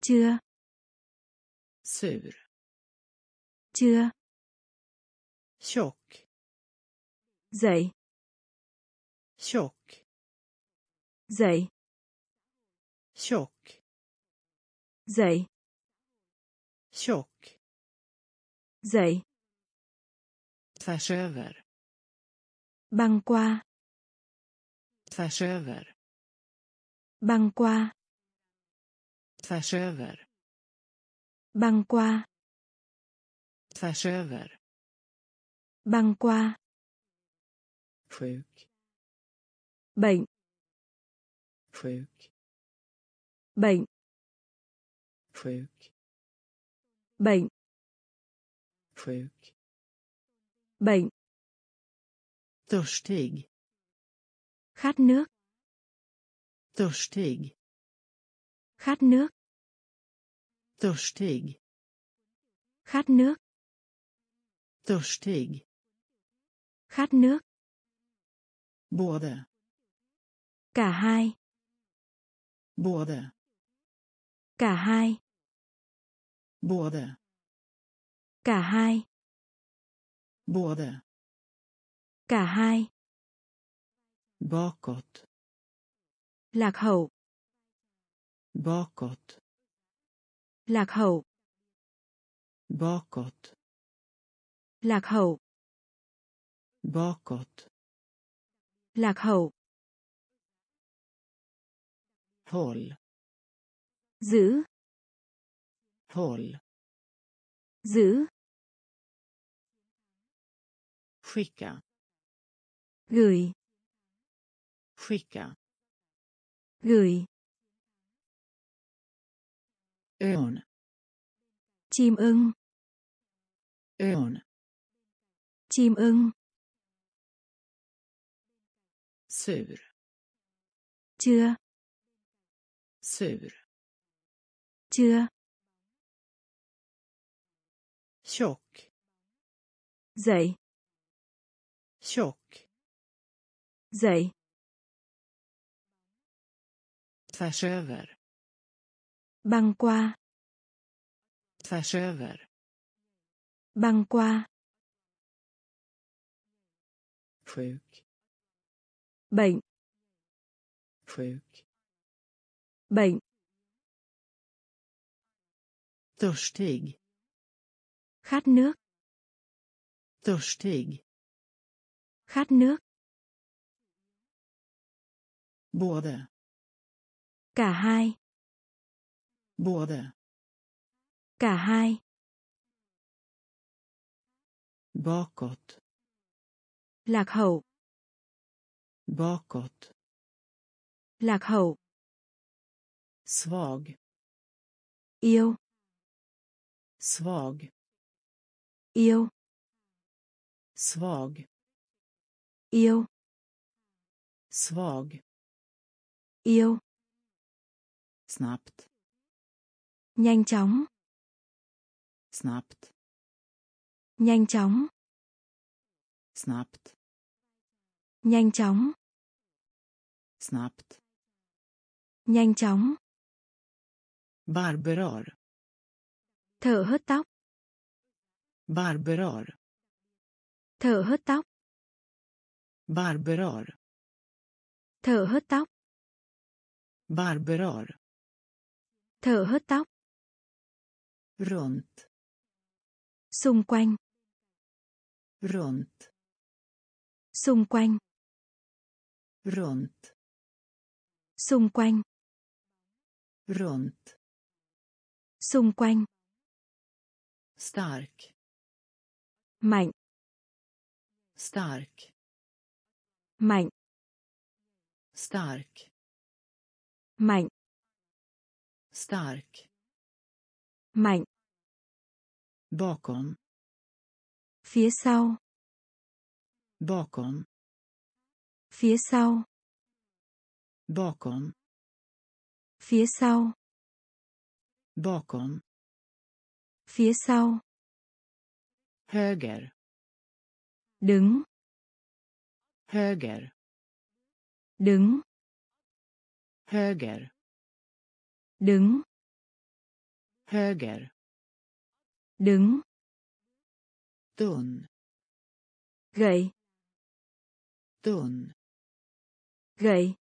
Chưa. Sur. Chưa. Tjock. Dậy. Tjock. Dậy. Tjock. Dậy. Tjock. Dậy. Tvärs över. Băng qua. Tvärs över. Băng qua. Tvärs över. Băng qua. Tvärs över. Băng qua. Sjuk. Bệnh. Sjuk. Bệnh. Sjuk. Bệnh. Sjuk. Bệnh. Törstig. Khát nước. Törstig. Khát nước. Törstig. Khát nước. Törstig. Khát nước. Båda. Cả hai. Båda. Cả hai. Båda. Cả hai. Båda. Cả hai. Bakåt. Lạc hậu. Bakåt. Lạc hậu. Bakåt. Lạc hậu. Bakåt. Lạc hậu. Håll. Giữ. Håll. Giữ. Skicka. Gửi. Skicka. Gửi. Örn. Chim ưng. Örn. Chim ưng. sur, chưa, sur, chưa, tjock, dày, tjock, dày, tvärs över, băng qua, tvärs över, băng qua, sjuk, bệnh, sjuk, bệnh, törstig, khát nước, törstig, khát nước, båda, cả hai, båda, cả hai, bakåt, lạc hậu, bakåt, lạc hậu, svag, yếu, svag, yếu, svag, yếu, svag, yếu, snabbt, nhanh chóng, snabbt, nhanh chóng, snabbt, nhanh chóng, snabbt, nhanh chóng, barberar, thợ hớt tóc, barberar, thợ hớt tóc, barberar, thợ hớt tóc, barberar, thợ hớt tóc, runt, xung quanh, runt, xung quanh, runt, xung quanh, runt, xung quanh, stark, mạnh, stark, mạnh, stark, mạnh, stark, mạnh, bakom, phía sau, bakom, phía sau, bakom, phía sau, bakom, phía sau, höger, đứng, höger, đứng, höger, đứng, höger, đứng, tunn, gậy, tunn, gậy,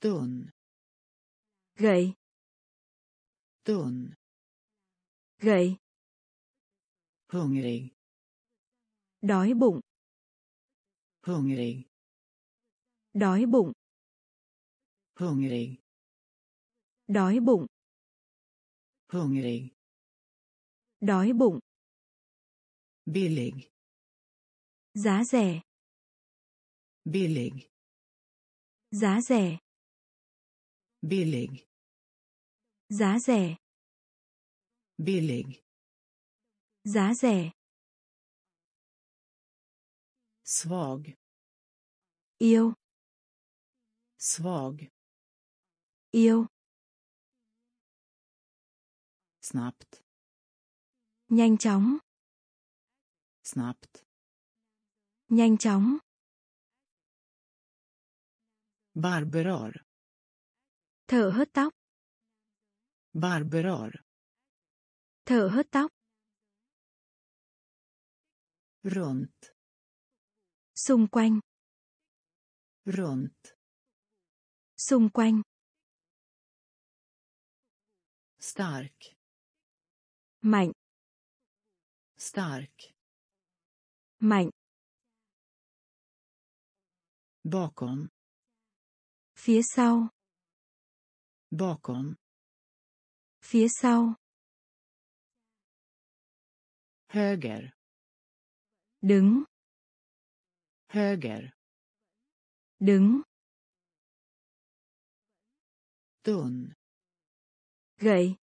tunn, gậy, tunn, gậy, hungrig, đói bụng, hungrig, đói bụng, hungrig, đói bụng, hungrig, đói bụng, billig, giá rẻ, billig, giá rẻ, billig, giá rẻ, billig, giá rẻ, svag, yếu, svag, yếu, snabbt, nhanh chóng, snabbt, nhanh chóng, barberar, thợ hớt tóc, barberar, thợ hớt tóc, runt, xung quanh, runt, xung quanh, stark, mạnh, stark, mạnh, bakom, phía sau, bakom, phía sau, höger, đứng, höger, đứng, tunn, gậy,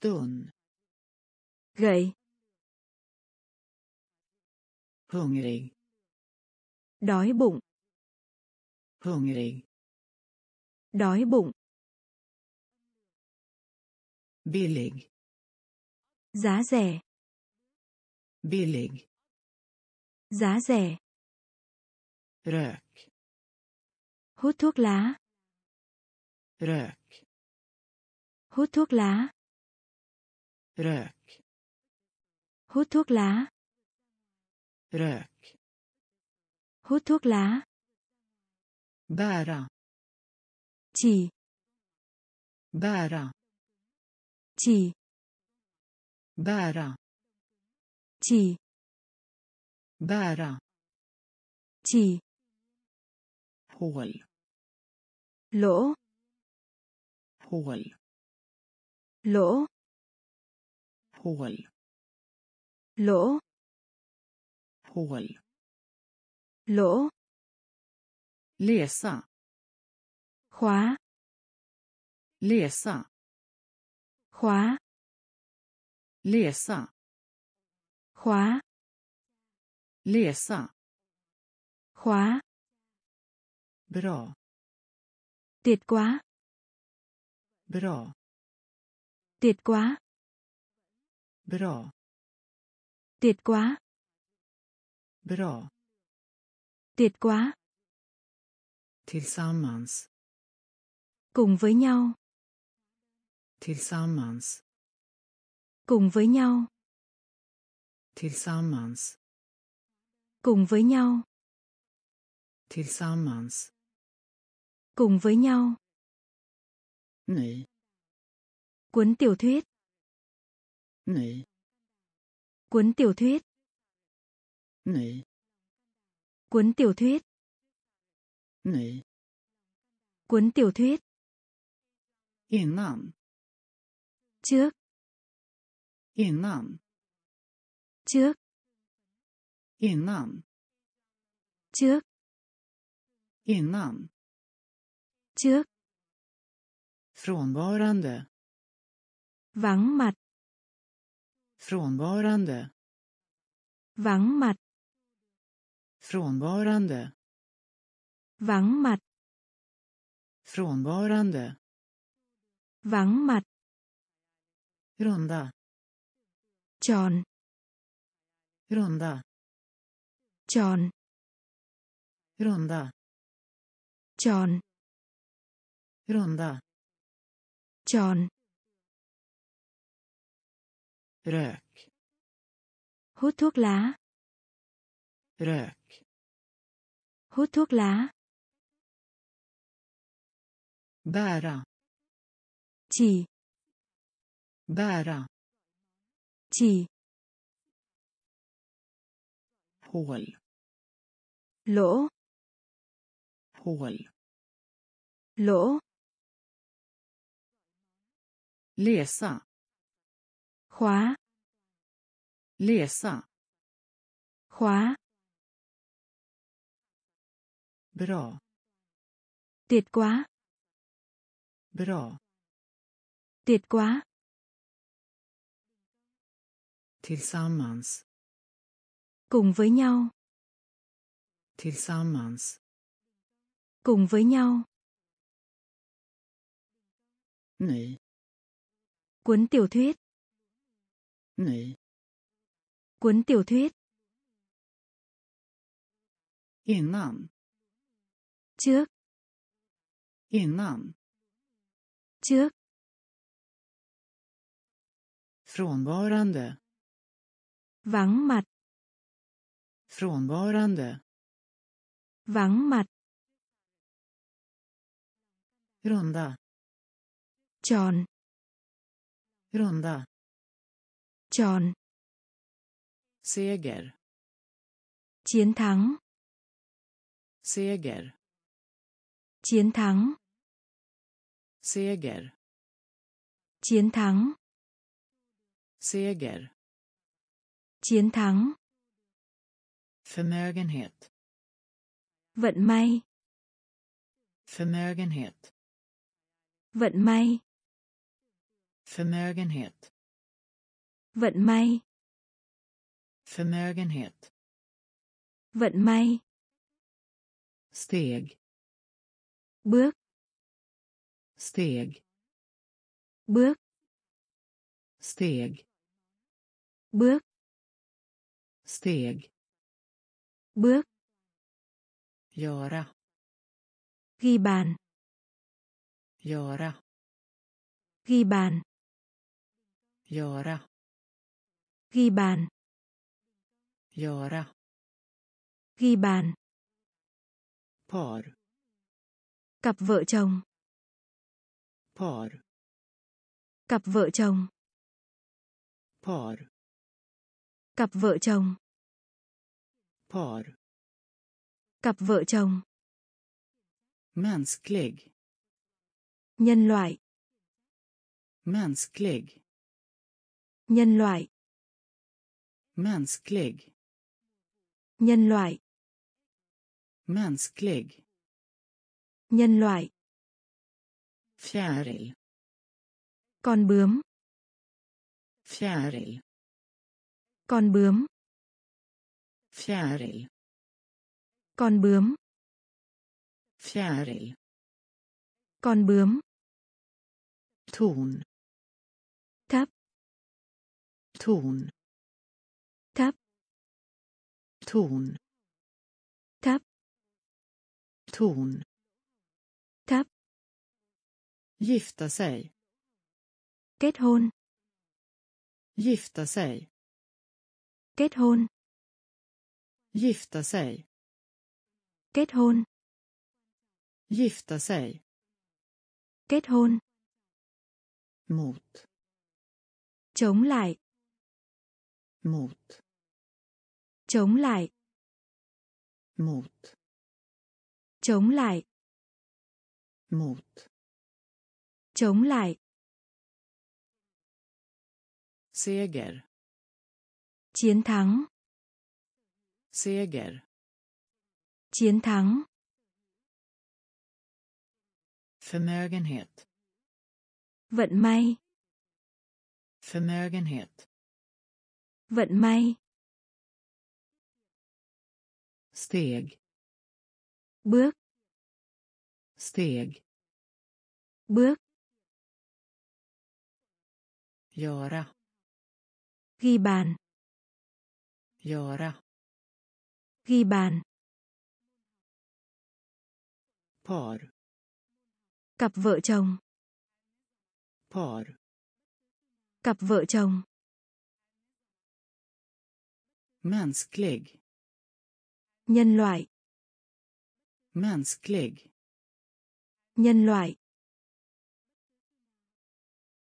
tunn, gậy, hungrig, đói bụng, Hungrig. Đói bụng. Billig. Giá rẻ. Billig. Giá rẻ. Rök. Hút thuốc lá. Rök. Hút thuốc lá. Rök. Hút thuốc lá. Rök. Hút thuốc lá. Bära. Chỉ. Bära. Chỉ. Bära. Chỉ. Bära. Chỉ. Hål. Lỗ. Hål. Lỗ. Hål. Lỗ. Hål. Lỗ. Läsa. Khóa. Läsa. Khóa. Läsa. Khóa. Läsa. Khóa. Bra. Tuyệt quá. Bra. Tuyệt quá. Bra. Tuyệt quá. Bra. Tuyệt quá. Tillsammans. Cùng với nhau. Tillsammans. Cùng với nhau. Tillsammans. Cùng với nhau. Tillsammans. Cùng với nhau. Ny. Cuốn tiểu thuyết. Ny. Cuốn tiểu thuyết. Ny. Cuốn tiểu thuyết. Ny. Cuốn tiểu thuyết. Innan. Trước. Innan. Trước. Innan. Trước. Innan. Trước. Frånvarande. Vắng mặt. Frånvarande. Vắng mặt. Frånvarande. Vắng mặt. Frånvarande. Vắng mặt. Runda. Tròn. Runda. Tròn. Runda. Tròn. Runda. Tròn. Rök. Hút thuốc lá. Rök. Hút thuốc lá. Bära. Chỉ. Bära. Chỉ. Hål. Lỗ. Hål. Lỗ. Läsa. Khóa. Läsa. Khóa. Bra. Tuyệt quá. Bra. Tuyệt quá. Tillsammans. Cùng với nhau. Tillsammans. Cùng với nhau. Ny. Cuốn tiểu thuyết. Ny. Cuốn tiểu thuyết. Innan. Trước. Innan. Trước. Frånvarande. Vắng mặt. Frånvarande. Vắng mặt. Runda. Tròn. Runda. Tròn. Seger. Chiến thắng. Seger. Chiến thắng. Seger. Chiến thắng. Seger. Chiến thắng. Förmögenhet. Vận may. Förmögenhet. Vận may. Förmögenhet. Vận may. Förmögenhet. Vận may. Steg. bước, steg, bước, steg, bước, steg, bước, göra, ghi bàn, göra, ghi bàn, göra, ghi bàn, göra, ghi bàn, par, cặp vợ chồng, par, cặp vợ chồng, par, cặp vợ chồng, par, cặp vợ chồng, mänsklig, nhân loại, mänsklig, nhân loại, mänsklig, nhân loại, mänsklig, nhân loại, fjäril, con bướm, fjäril, con bướm, fjäril, con bướm, fjäril, con bướm, ton, thấp, ton, thấp, ton, thấp, ton, thấp, gifta sig, kết hôn, gifta sig, kết hôn, gifta sig, kết hôn, gifta sig, kết hôn, mot, chống lại, mot, chống lại, mot, chống lại, mot, chống lại, seger, chiến thắng, seger, chiến thắng, förmögenhet, vận may, förmögenhet, vận may, steg, bước, steg, bước, göra, ghi bàn, göra, ghi bàn, par, cặp vợ chồng, par, cặp vợ chồng, mänsklig, nhân loại, mänsklig, nhân loại,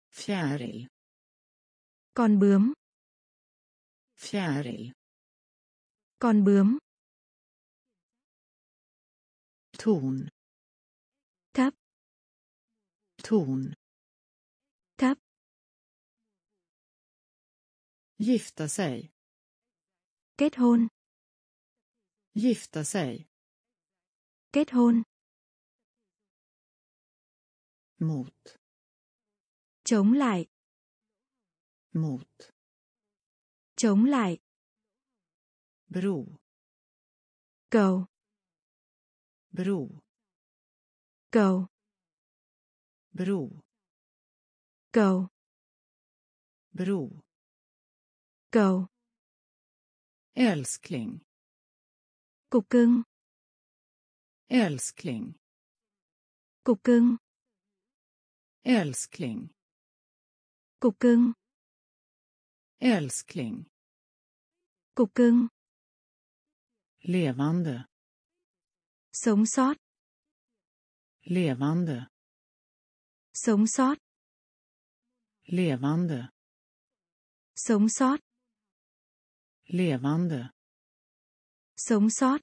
fjäril, con bướm, fjäril, con bướm, ton, thấp, ton, thấp, gifta sig, kết hôn, gifta sig, kết hôn, mot, chống lại, mot, chống lại, bro, cầu, bro, cầu, bro, cầu, bro, cầu, älskling, cục cưng, älskling, cục cưng, älskling, cục cưng, älskling, cục cưng, levande, sống sót, levande, sống sót, levande, sống sót, levande, sống sót,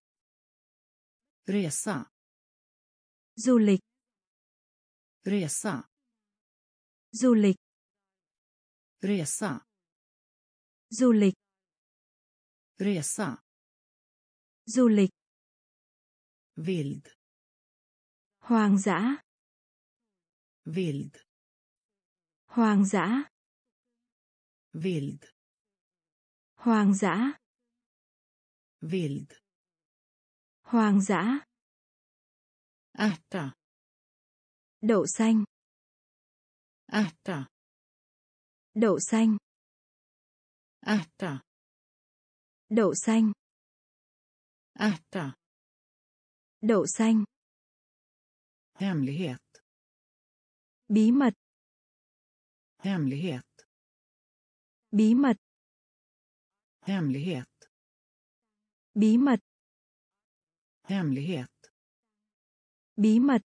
resa, du lịch, resa, du lịch, resa, du lịch, resa, du lịch, vild, hoang dã, vild, hoang dã, vild, hoang dã, vild, hoang dã, ärta, Đậu xanh. Ärta. Đậu xanh. Ärta. Đậu xanh. Ärta. Đậu xanh. Hemlighet. Bí mật. Hemlighet. Bí mật. Hemlighet. Bí mật. Hemlighet. Bí mật.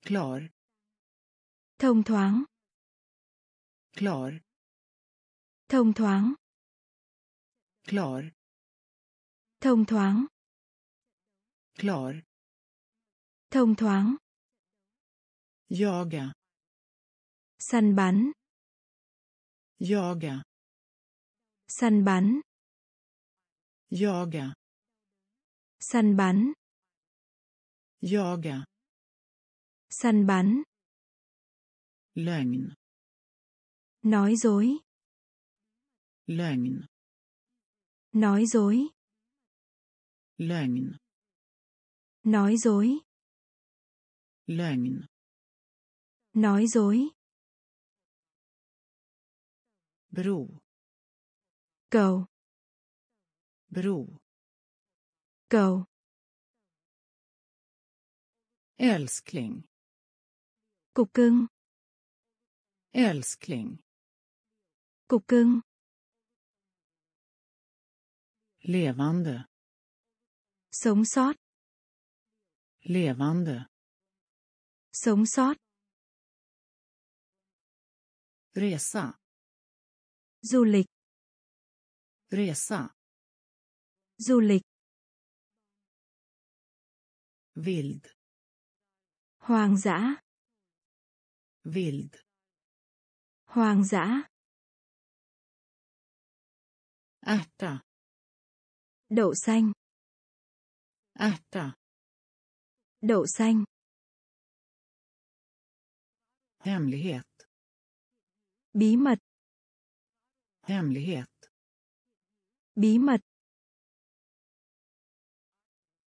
Klar. Thông thoáng. Klar. Thông thoáng. Klar. Thông thoáng. Klar. Thông thoáng. Jaga. Săn bắn. Jaga. Săn bắn. Jaga. Săn bắn. Jaga. Săn bắn. Lögn. Nói dối. Lögn. Nói dối. Lögn. Nói dối. Lögn. Nói dối. Bro. Cầu. Bro. Cầu. Älskling. Cục cưng. Älskling. Cục cưng. Levande. Sống sót. Levande. Sống sót. Resa. Du lịch. Resa. Du lịch. Vild. Hoang dã. Vild. Hoang dã. Ärta. Đậu xanh. Ärta. Đậu xanh. Hemlighet. Bí mật. Hemlighet. Bí mật.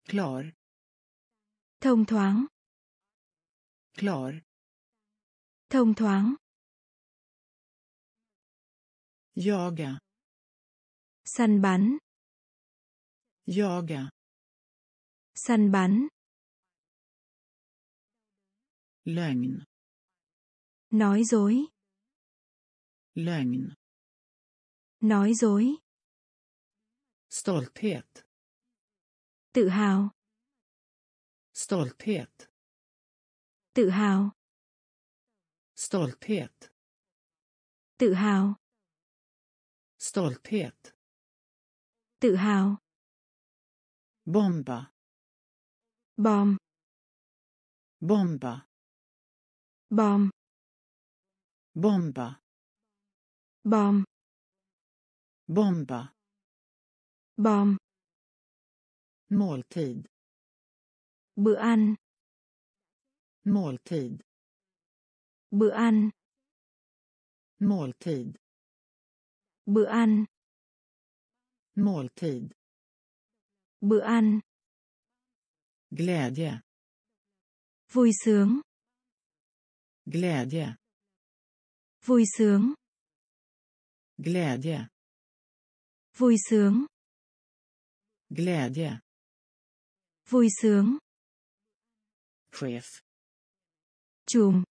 Klar. Thông thoáng. Klar. Thông thoáng. Jaga. Săn bắn. Jaga. Săn bắn. Lögn. Nói dối. Lögn. Nói dối. Stolthet. Tự hào. Stolthet. Tự hào. Stolthet. Tự hào. Stolthet. Tự hào. Bomba. Bom. Bomba. Bom. Bomba. Bom. Bomba. Bom. Måltid. Bữa ăn. Måltid. Bữa ăn. Måltid. Bữa ăn. Måltid. Bữa ăn. Glädje. Vui sướng. Glädje. Vui sướng. Glädje. Vui sướng. Glädje. Vui sướng. Chef. Chùm.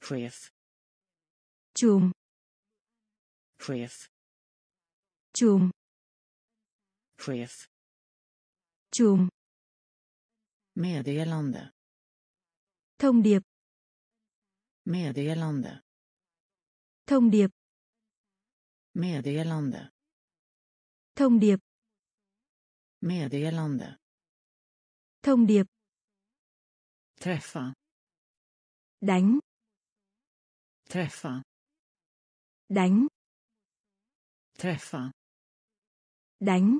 Chef. Chùm. Chef. Chùm. Chef. Chùm. Meddelande. Thông điệp. Meddelande. Thông điệp. Meddelande. Thông điệp. Meddelande. Thông điệp. Träffa. Đánh. Träffa. Đánh. Träffa. Đánh.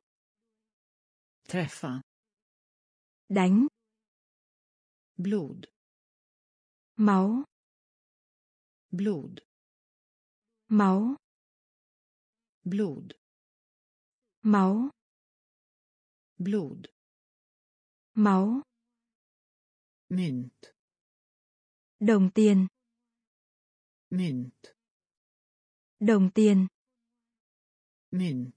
Träffa. Đánh. Blod. Máu. Blod. Máu. Blod. Máu. Blod. Máu. Mynt. Đồng tiền. Mynt. Đồng tiền. Mynt.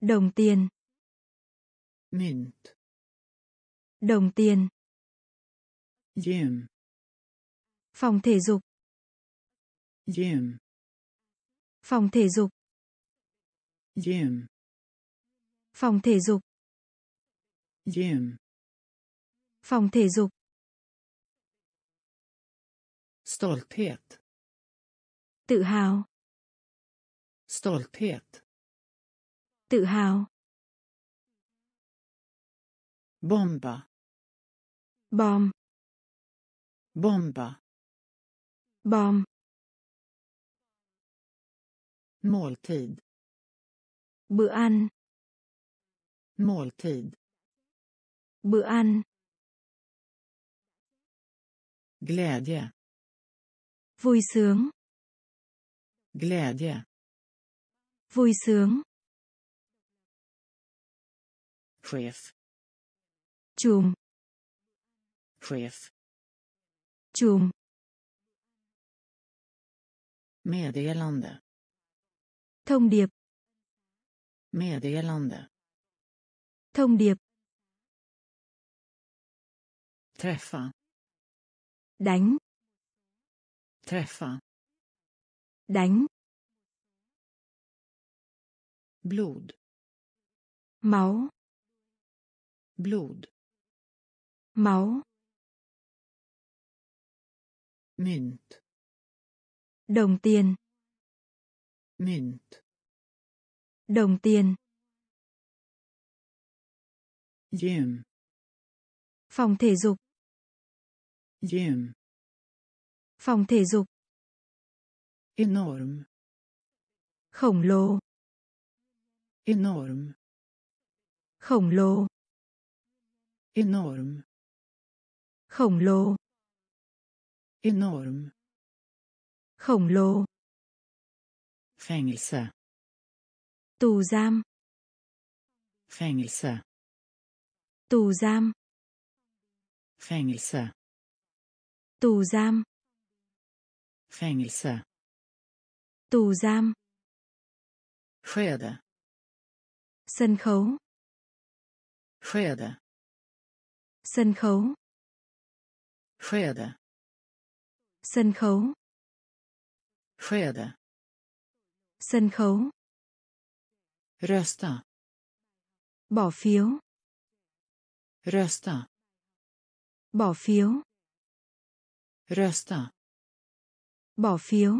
Đồng tiền. Mynt. Đồng tiền. Gym. Phòng thể dục. Gym. Phòng thể dục. Gym. Phòng thể dục. Gym. Phòng thể dục. Stolthet. Tự hào. Stolthet. Tự hào. Bomba. Bom. Bomba. Bom. Måltid. Bữa ăn. Måltid. Bữa ăn. Glädje. Vui sướng. Glädje. Vui sướng. Chef. Chùm. Chef. Chùm. Meddelande. Thông điệp. Meddelande. Thông điệp. Träffa. Đánh. Träffa. Đánh. Blod. Máu. Blod. Máu. Mynt. Đồng tiền. Mynt. Đồng tiền. Gym. Phòng thể dục. Gym. Phòng thể dục. Enorm. Khổng lồ. Enorm. Khổng lồ. Enorm. Khổng lồ. Enorm. Khổng lồ. Fängelse. Tù giam. Fängelse. Tù giam. Fängelse. Tù giam. Fängelse. Tù giam. Skede. Sân khấu. Skede. Sân khấu. Skede. Sân khấu. Skede. Sân khấu. Rösta. Bỏ phiếu. Rösta. Bỏ phiếu. Rösta. Bỏ phiếu.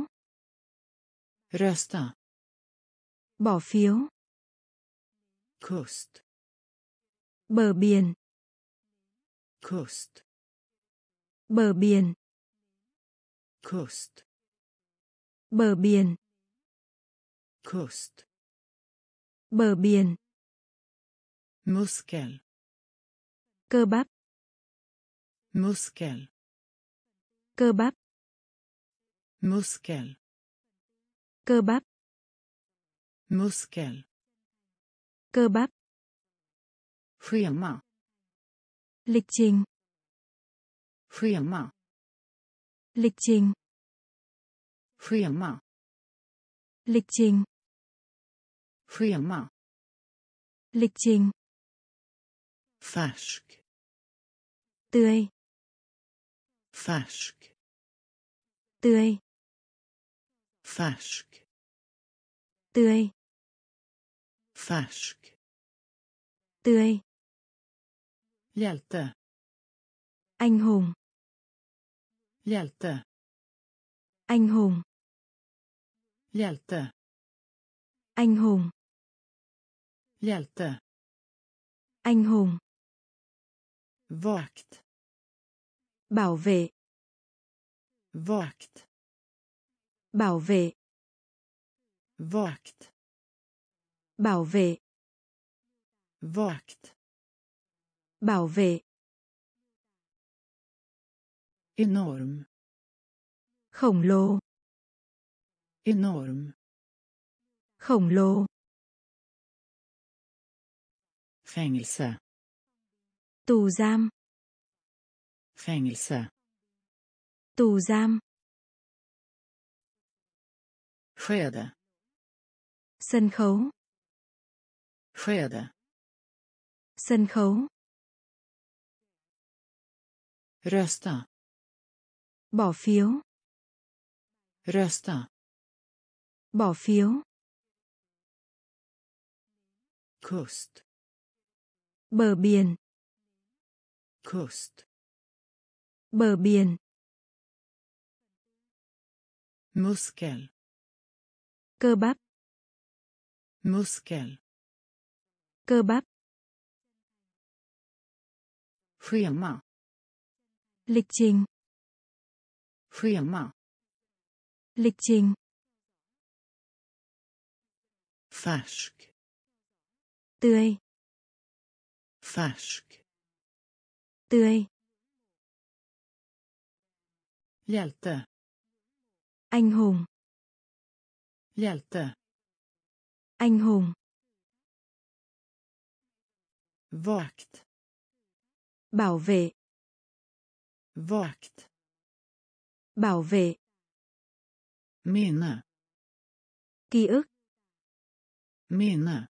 Rösta. Bỏ phiếu. Kust. Bờ biển. Kust. Bờ biển. Kust. Bờ biển. Kust. Bờ biển. Muskel. Cơ bắp. Muskel. Cơ bắp. Muskel. Cơ bắp. Muskel. Cơ bắp. Schema. Lịch trình. Schema. Lịch trình. Schema. Lịch trình. Schema. Lịch trình. Färsk. Tươi. Färsk. Tươi. Färsk. Tươi. Färsk. Tươi. Hjälte. Anh hùng. Hjälte. Anh hùng. Hjälte. Anh hùng. Hjälte. Anh hùng. Vakt. Bảo vệ. Vakt. Bảo vệ. Vakt. Bảo vệ. Vakt. Bảo vệ. Enorm. Khổng lồ. Enorm. Khổng lồ. Fängelse. Tù giam. Fängelse. Tù giam. Skede. Sân khấu. Skede. Sân khấu. Rösta. Bỏ phiếu. Rösta. Bỏ phiếu. Kust. Bờ biển. Kust. Bờ biển. Muskel. Cơ bắp. Muskel. Cơ bắp. Schema. Lịch trình. Schema. Lịch trình. Färsk. Tươi. Färsk. Tươi. Hjälte. Anh hùng. Hjälte. Anh hùng. Vakt. Bảo vệ. Vakt. Bảo vệ. Minne. Ký ức. Minne.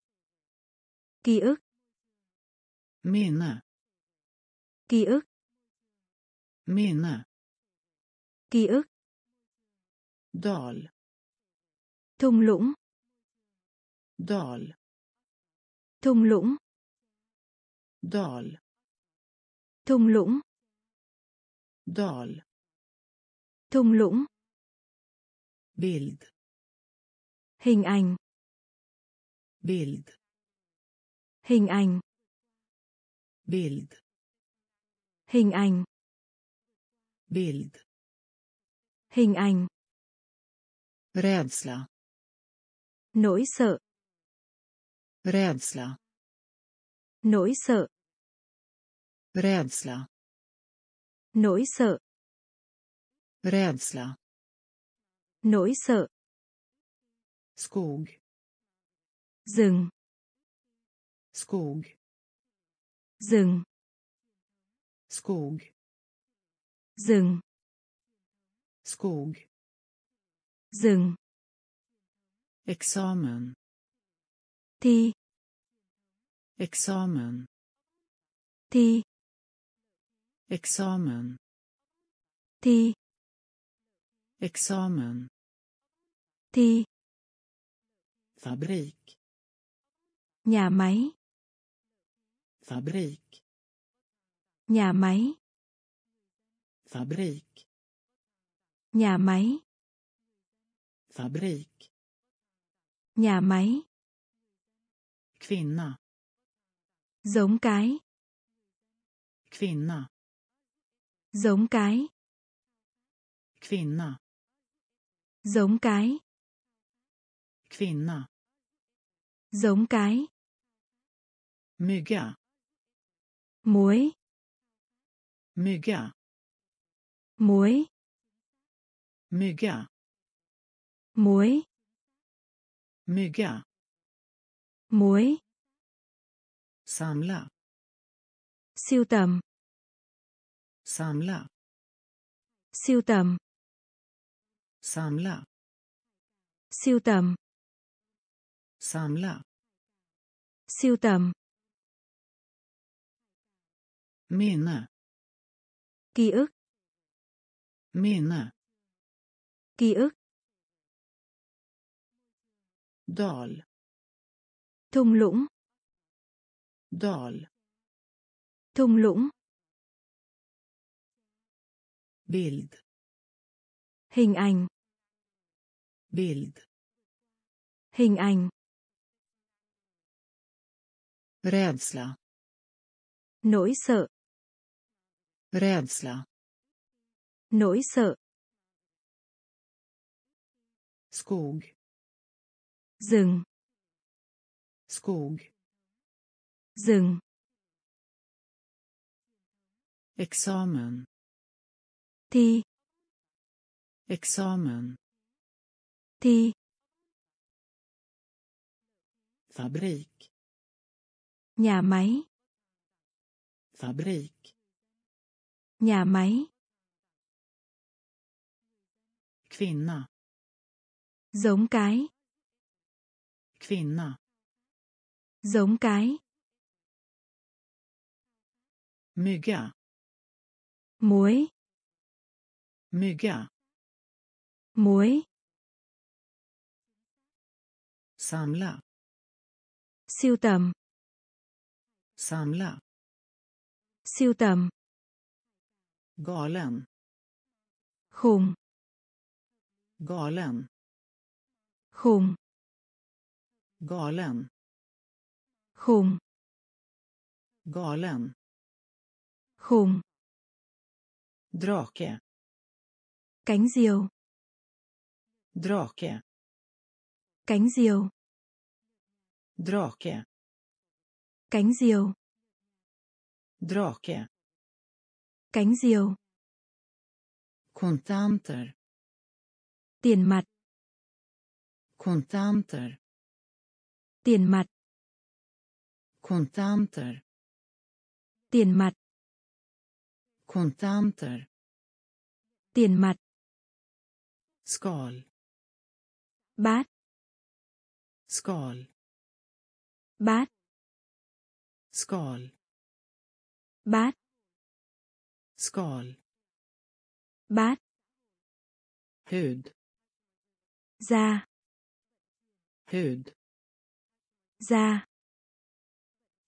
Ký ức. Minne. Ký ức. Minne. Ký ức. Dal. Thung lũng. Dal. Thung lũng. Dal. Thung lũng. Dal. Thung lũng. Bild. Hình ảnh. Bild. Hình ảnh. Bild. Hình ảnh. Bild. Hình ảnh. Rädsla. Nỗi sợ. Rädsla. Nỗi sợ. Rädsla. Nỗi sợ. Rädsla. Nỗi sợ. Skog. Rừng. Skog. Rừng. Skog. Rừng. Skog. Rừng. Examen. Thi. Examen. Thi. Examen. Thi. Examen. Thi. Fabrik. Nhà máy. Fabrik. Nhà máy. Fabrik. Nhà máy. Fabrik. Nhà máy. Kvinna. Giống cái. Kvinna. Giống cái. Kvinna. Giống cái. Kvinna. Giống cái. Mygga. Muối. Mygga. Muối. Mygga. Muối. Mygga. Muối. Samla. Sưu tầm. Samla. Sưu tầm. Samla. Sưu tầm. Samla. Sưu tầm. Minne. Ký ức. Minne. Ký ức. Dal. Thung lũng. Dal. Thung lũng. Bild. Hình ảnh. Bild. Hình ảnh. Rädsla. Nỗi sợ. Rädsla. Nỗi sợ. Skog. Rừng. Skog. Rừng. Examen. Thi. Examen. Thi. Fabrik. Nhà máy. Fabrik. Nhà máy. Kvinna. Giống cái. Kvinna. Giống cái. Mygga. Muối. Mygga. Muối. Samla. Sưu tầm. Samla. Sưu tầm. Galen. Khùng. Galen. Khùng. Galen. Khùng. Galen. Khùng. Drake. Cánh diều. Drake. Cánh diều. Drake. Cánh diều. Drake. Cánh diều. Kontanter. Tiền mặt. Kontanter. Tiền mặt. Kontanter. Tiền mặt. Kontanter. Tiền mặt. Skal. Bát. Skal. Bát. Skal. Bát. Skal. Bát. Hud. Da. Hud. Da.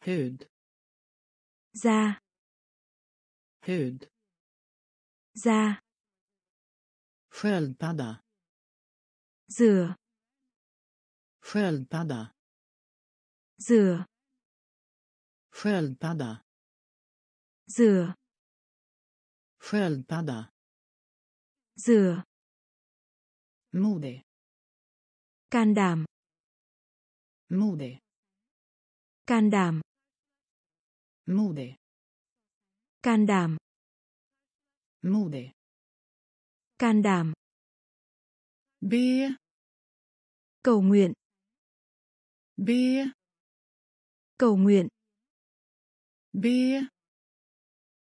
Hud. Da. Hud. Da. Sköldpadda. Rửa. Sköldpadda. Rửa. Sköldpadda. Rửa. Sköldpadda. Rửa. Modig. Can đảm. Modig. Can đảm. Modig. Can đảm. Modig. Can đảm. B. Cầu nguyện. B. Cầu nguyện. B.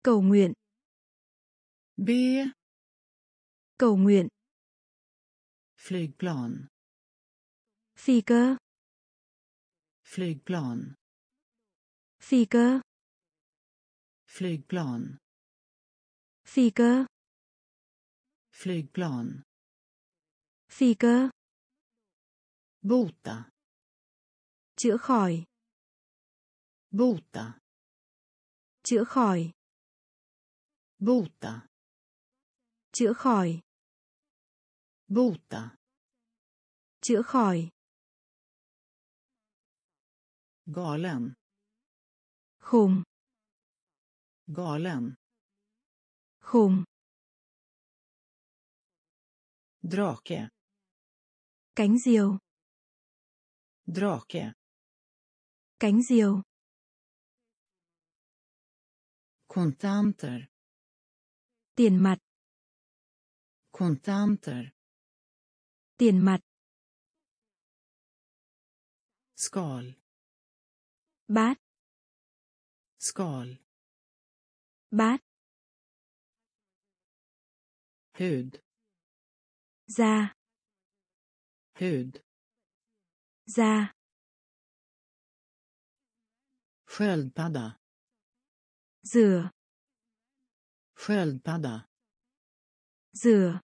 Cầu nguyện. B. Cầu nguyện. Flygplan. Phi cơ. Flygplan. Phi cơ. Flygplan. Phi cơ. Flygplan. Phi cơ. Bota. Chữa khỏi. Bota. Chữa khỏi. Bota. Chữa khỏi. Bota. Chữa khỏi. Galen. Khùng. Galen. Khùng. Drake. Cánh diều. Drake. Cánh diều. Kontanter. Tiền mặt. Kontanter. Tiền mặt. Skal. Bát. Skal. Bát. Hud. Da. Hud. Da. Sköldpadda. Rửa. Sköldpadda. Rửa.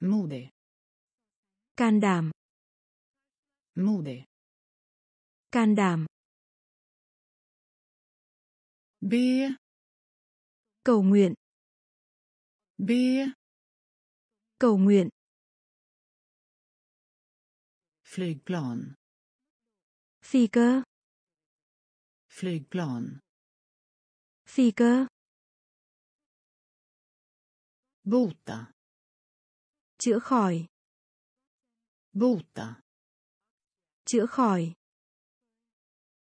Modig. Can đảm. Modig. Can đảm. B. Cầu nguyện. B. Cầu nguyện. Flygplan. Phi cơ. Flygplan. Phi cơ. Bota. Chữa khỏi. Bota. Chữa khỏi.